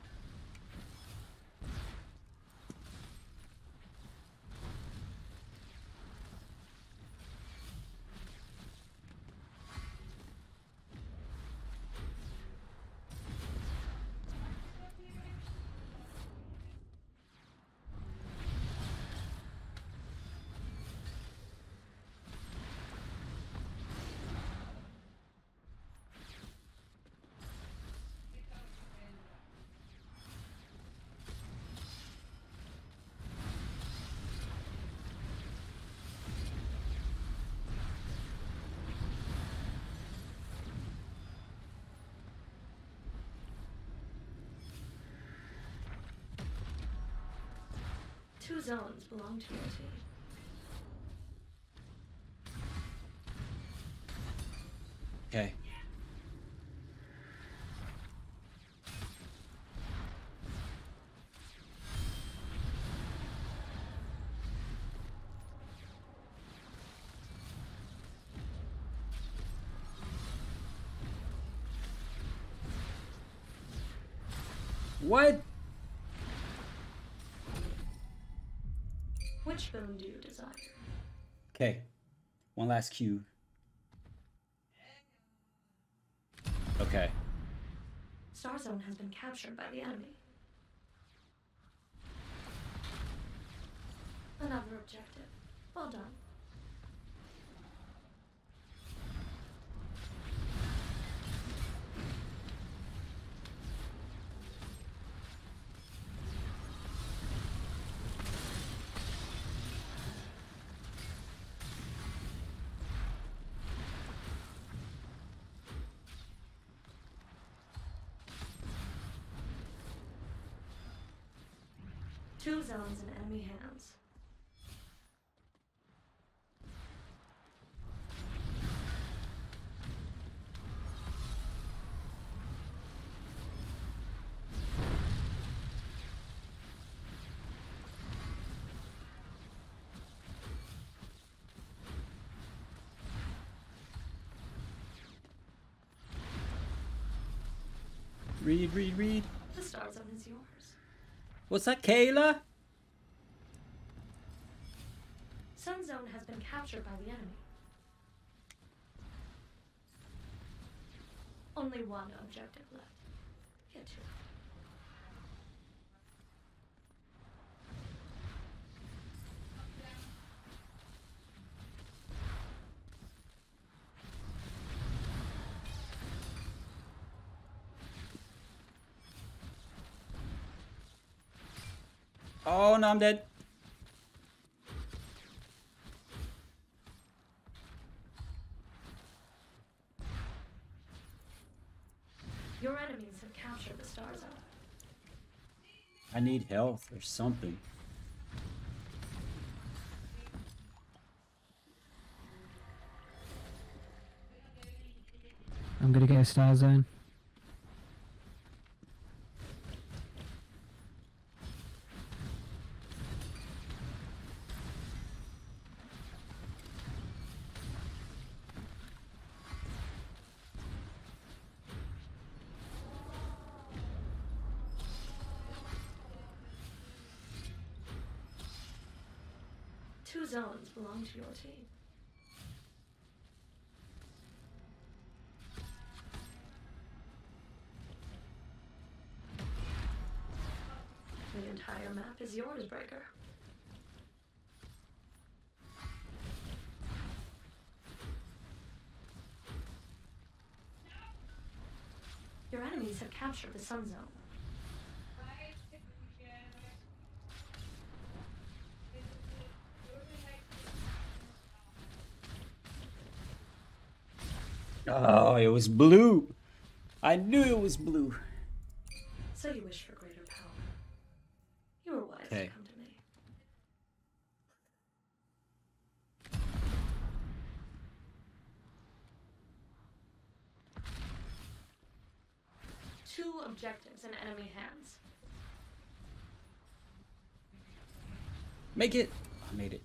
Two zones belong to your team. Okay. What? Which bone do you desire? Okay, one last cue. Okay. Star Zone has been captured by the enemy. Another objective. Well done. Kill zones in enemy hands. Read. The star zone is yours. What's that, Kayla? Sun zone has been captured by the enemy. Only one objective left. Get to it. Oh no, I'm dead. Your enemies have captured the star zone. I need health or something. I'm gonna get a star zone. Belong to your team. The entire map is yours, Breaker. Your enemies have captured the Sun Zone. Oh, it was blue. I knew it was blue. So you wish for greater power. You were wise to come to me. Two objectives in enemy hands. Make it. I made it.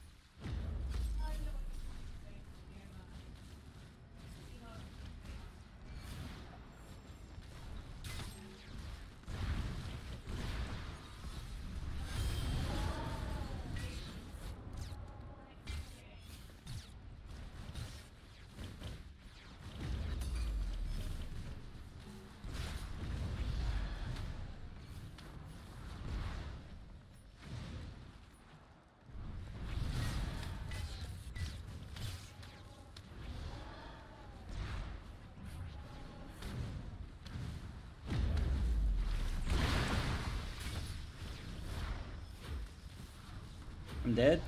I'm dead.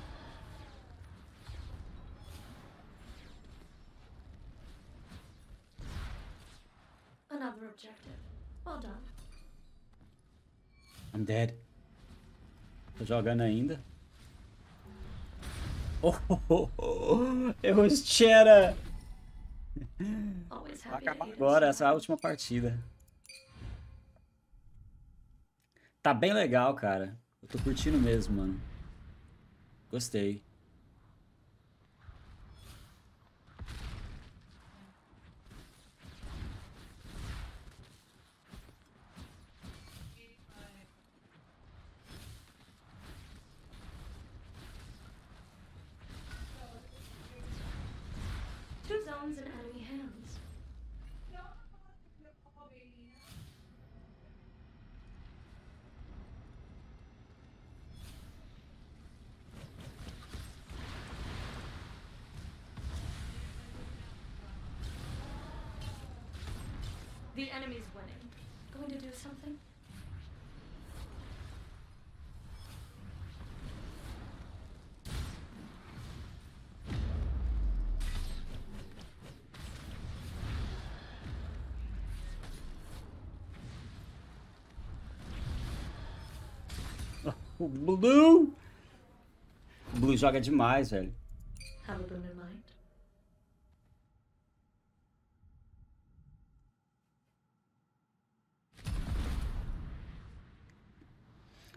Another objective. Well done. I'm dead. Tô jogando ainda. Oh, it was Cheddar. Agora essa é a última partida. Tá bem legal, cara. Eu tô curtindo mesmo, mano. Gostei. Two zones in enemy hands. The enemy's winning. Going to do something? O Blue! O Blue joga demais, velho.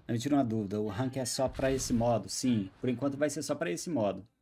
Eu tiro uma dúvida, o rank é só pra esse modo? Sim, por enquanto vai ser só pra esse modo.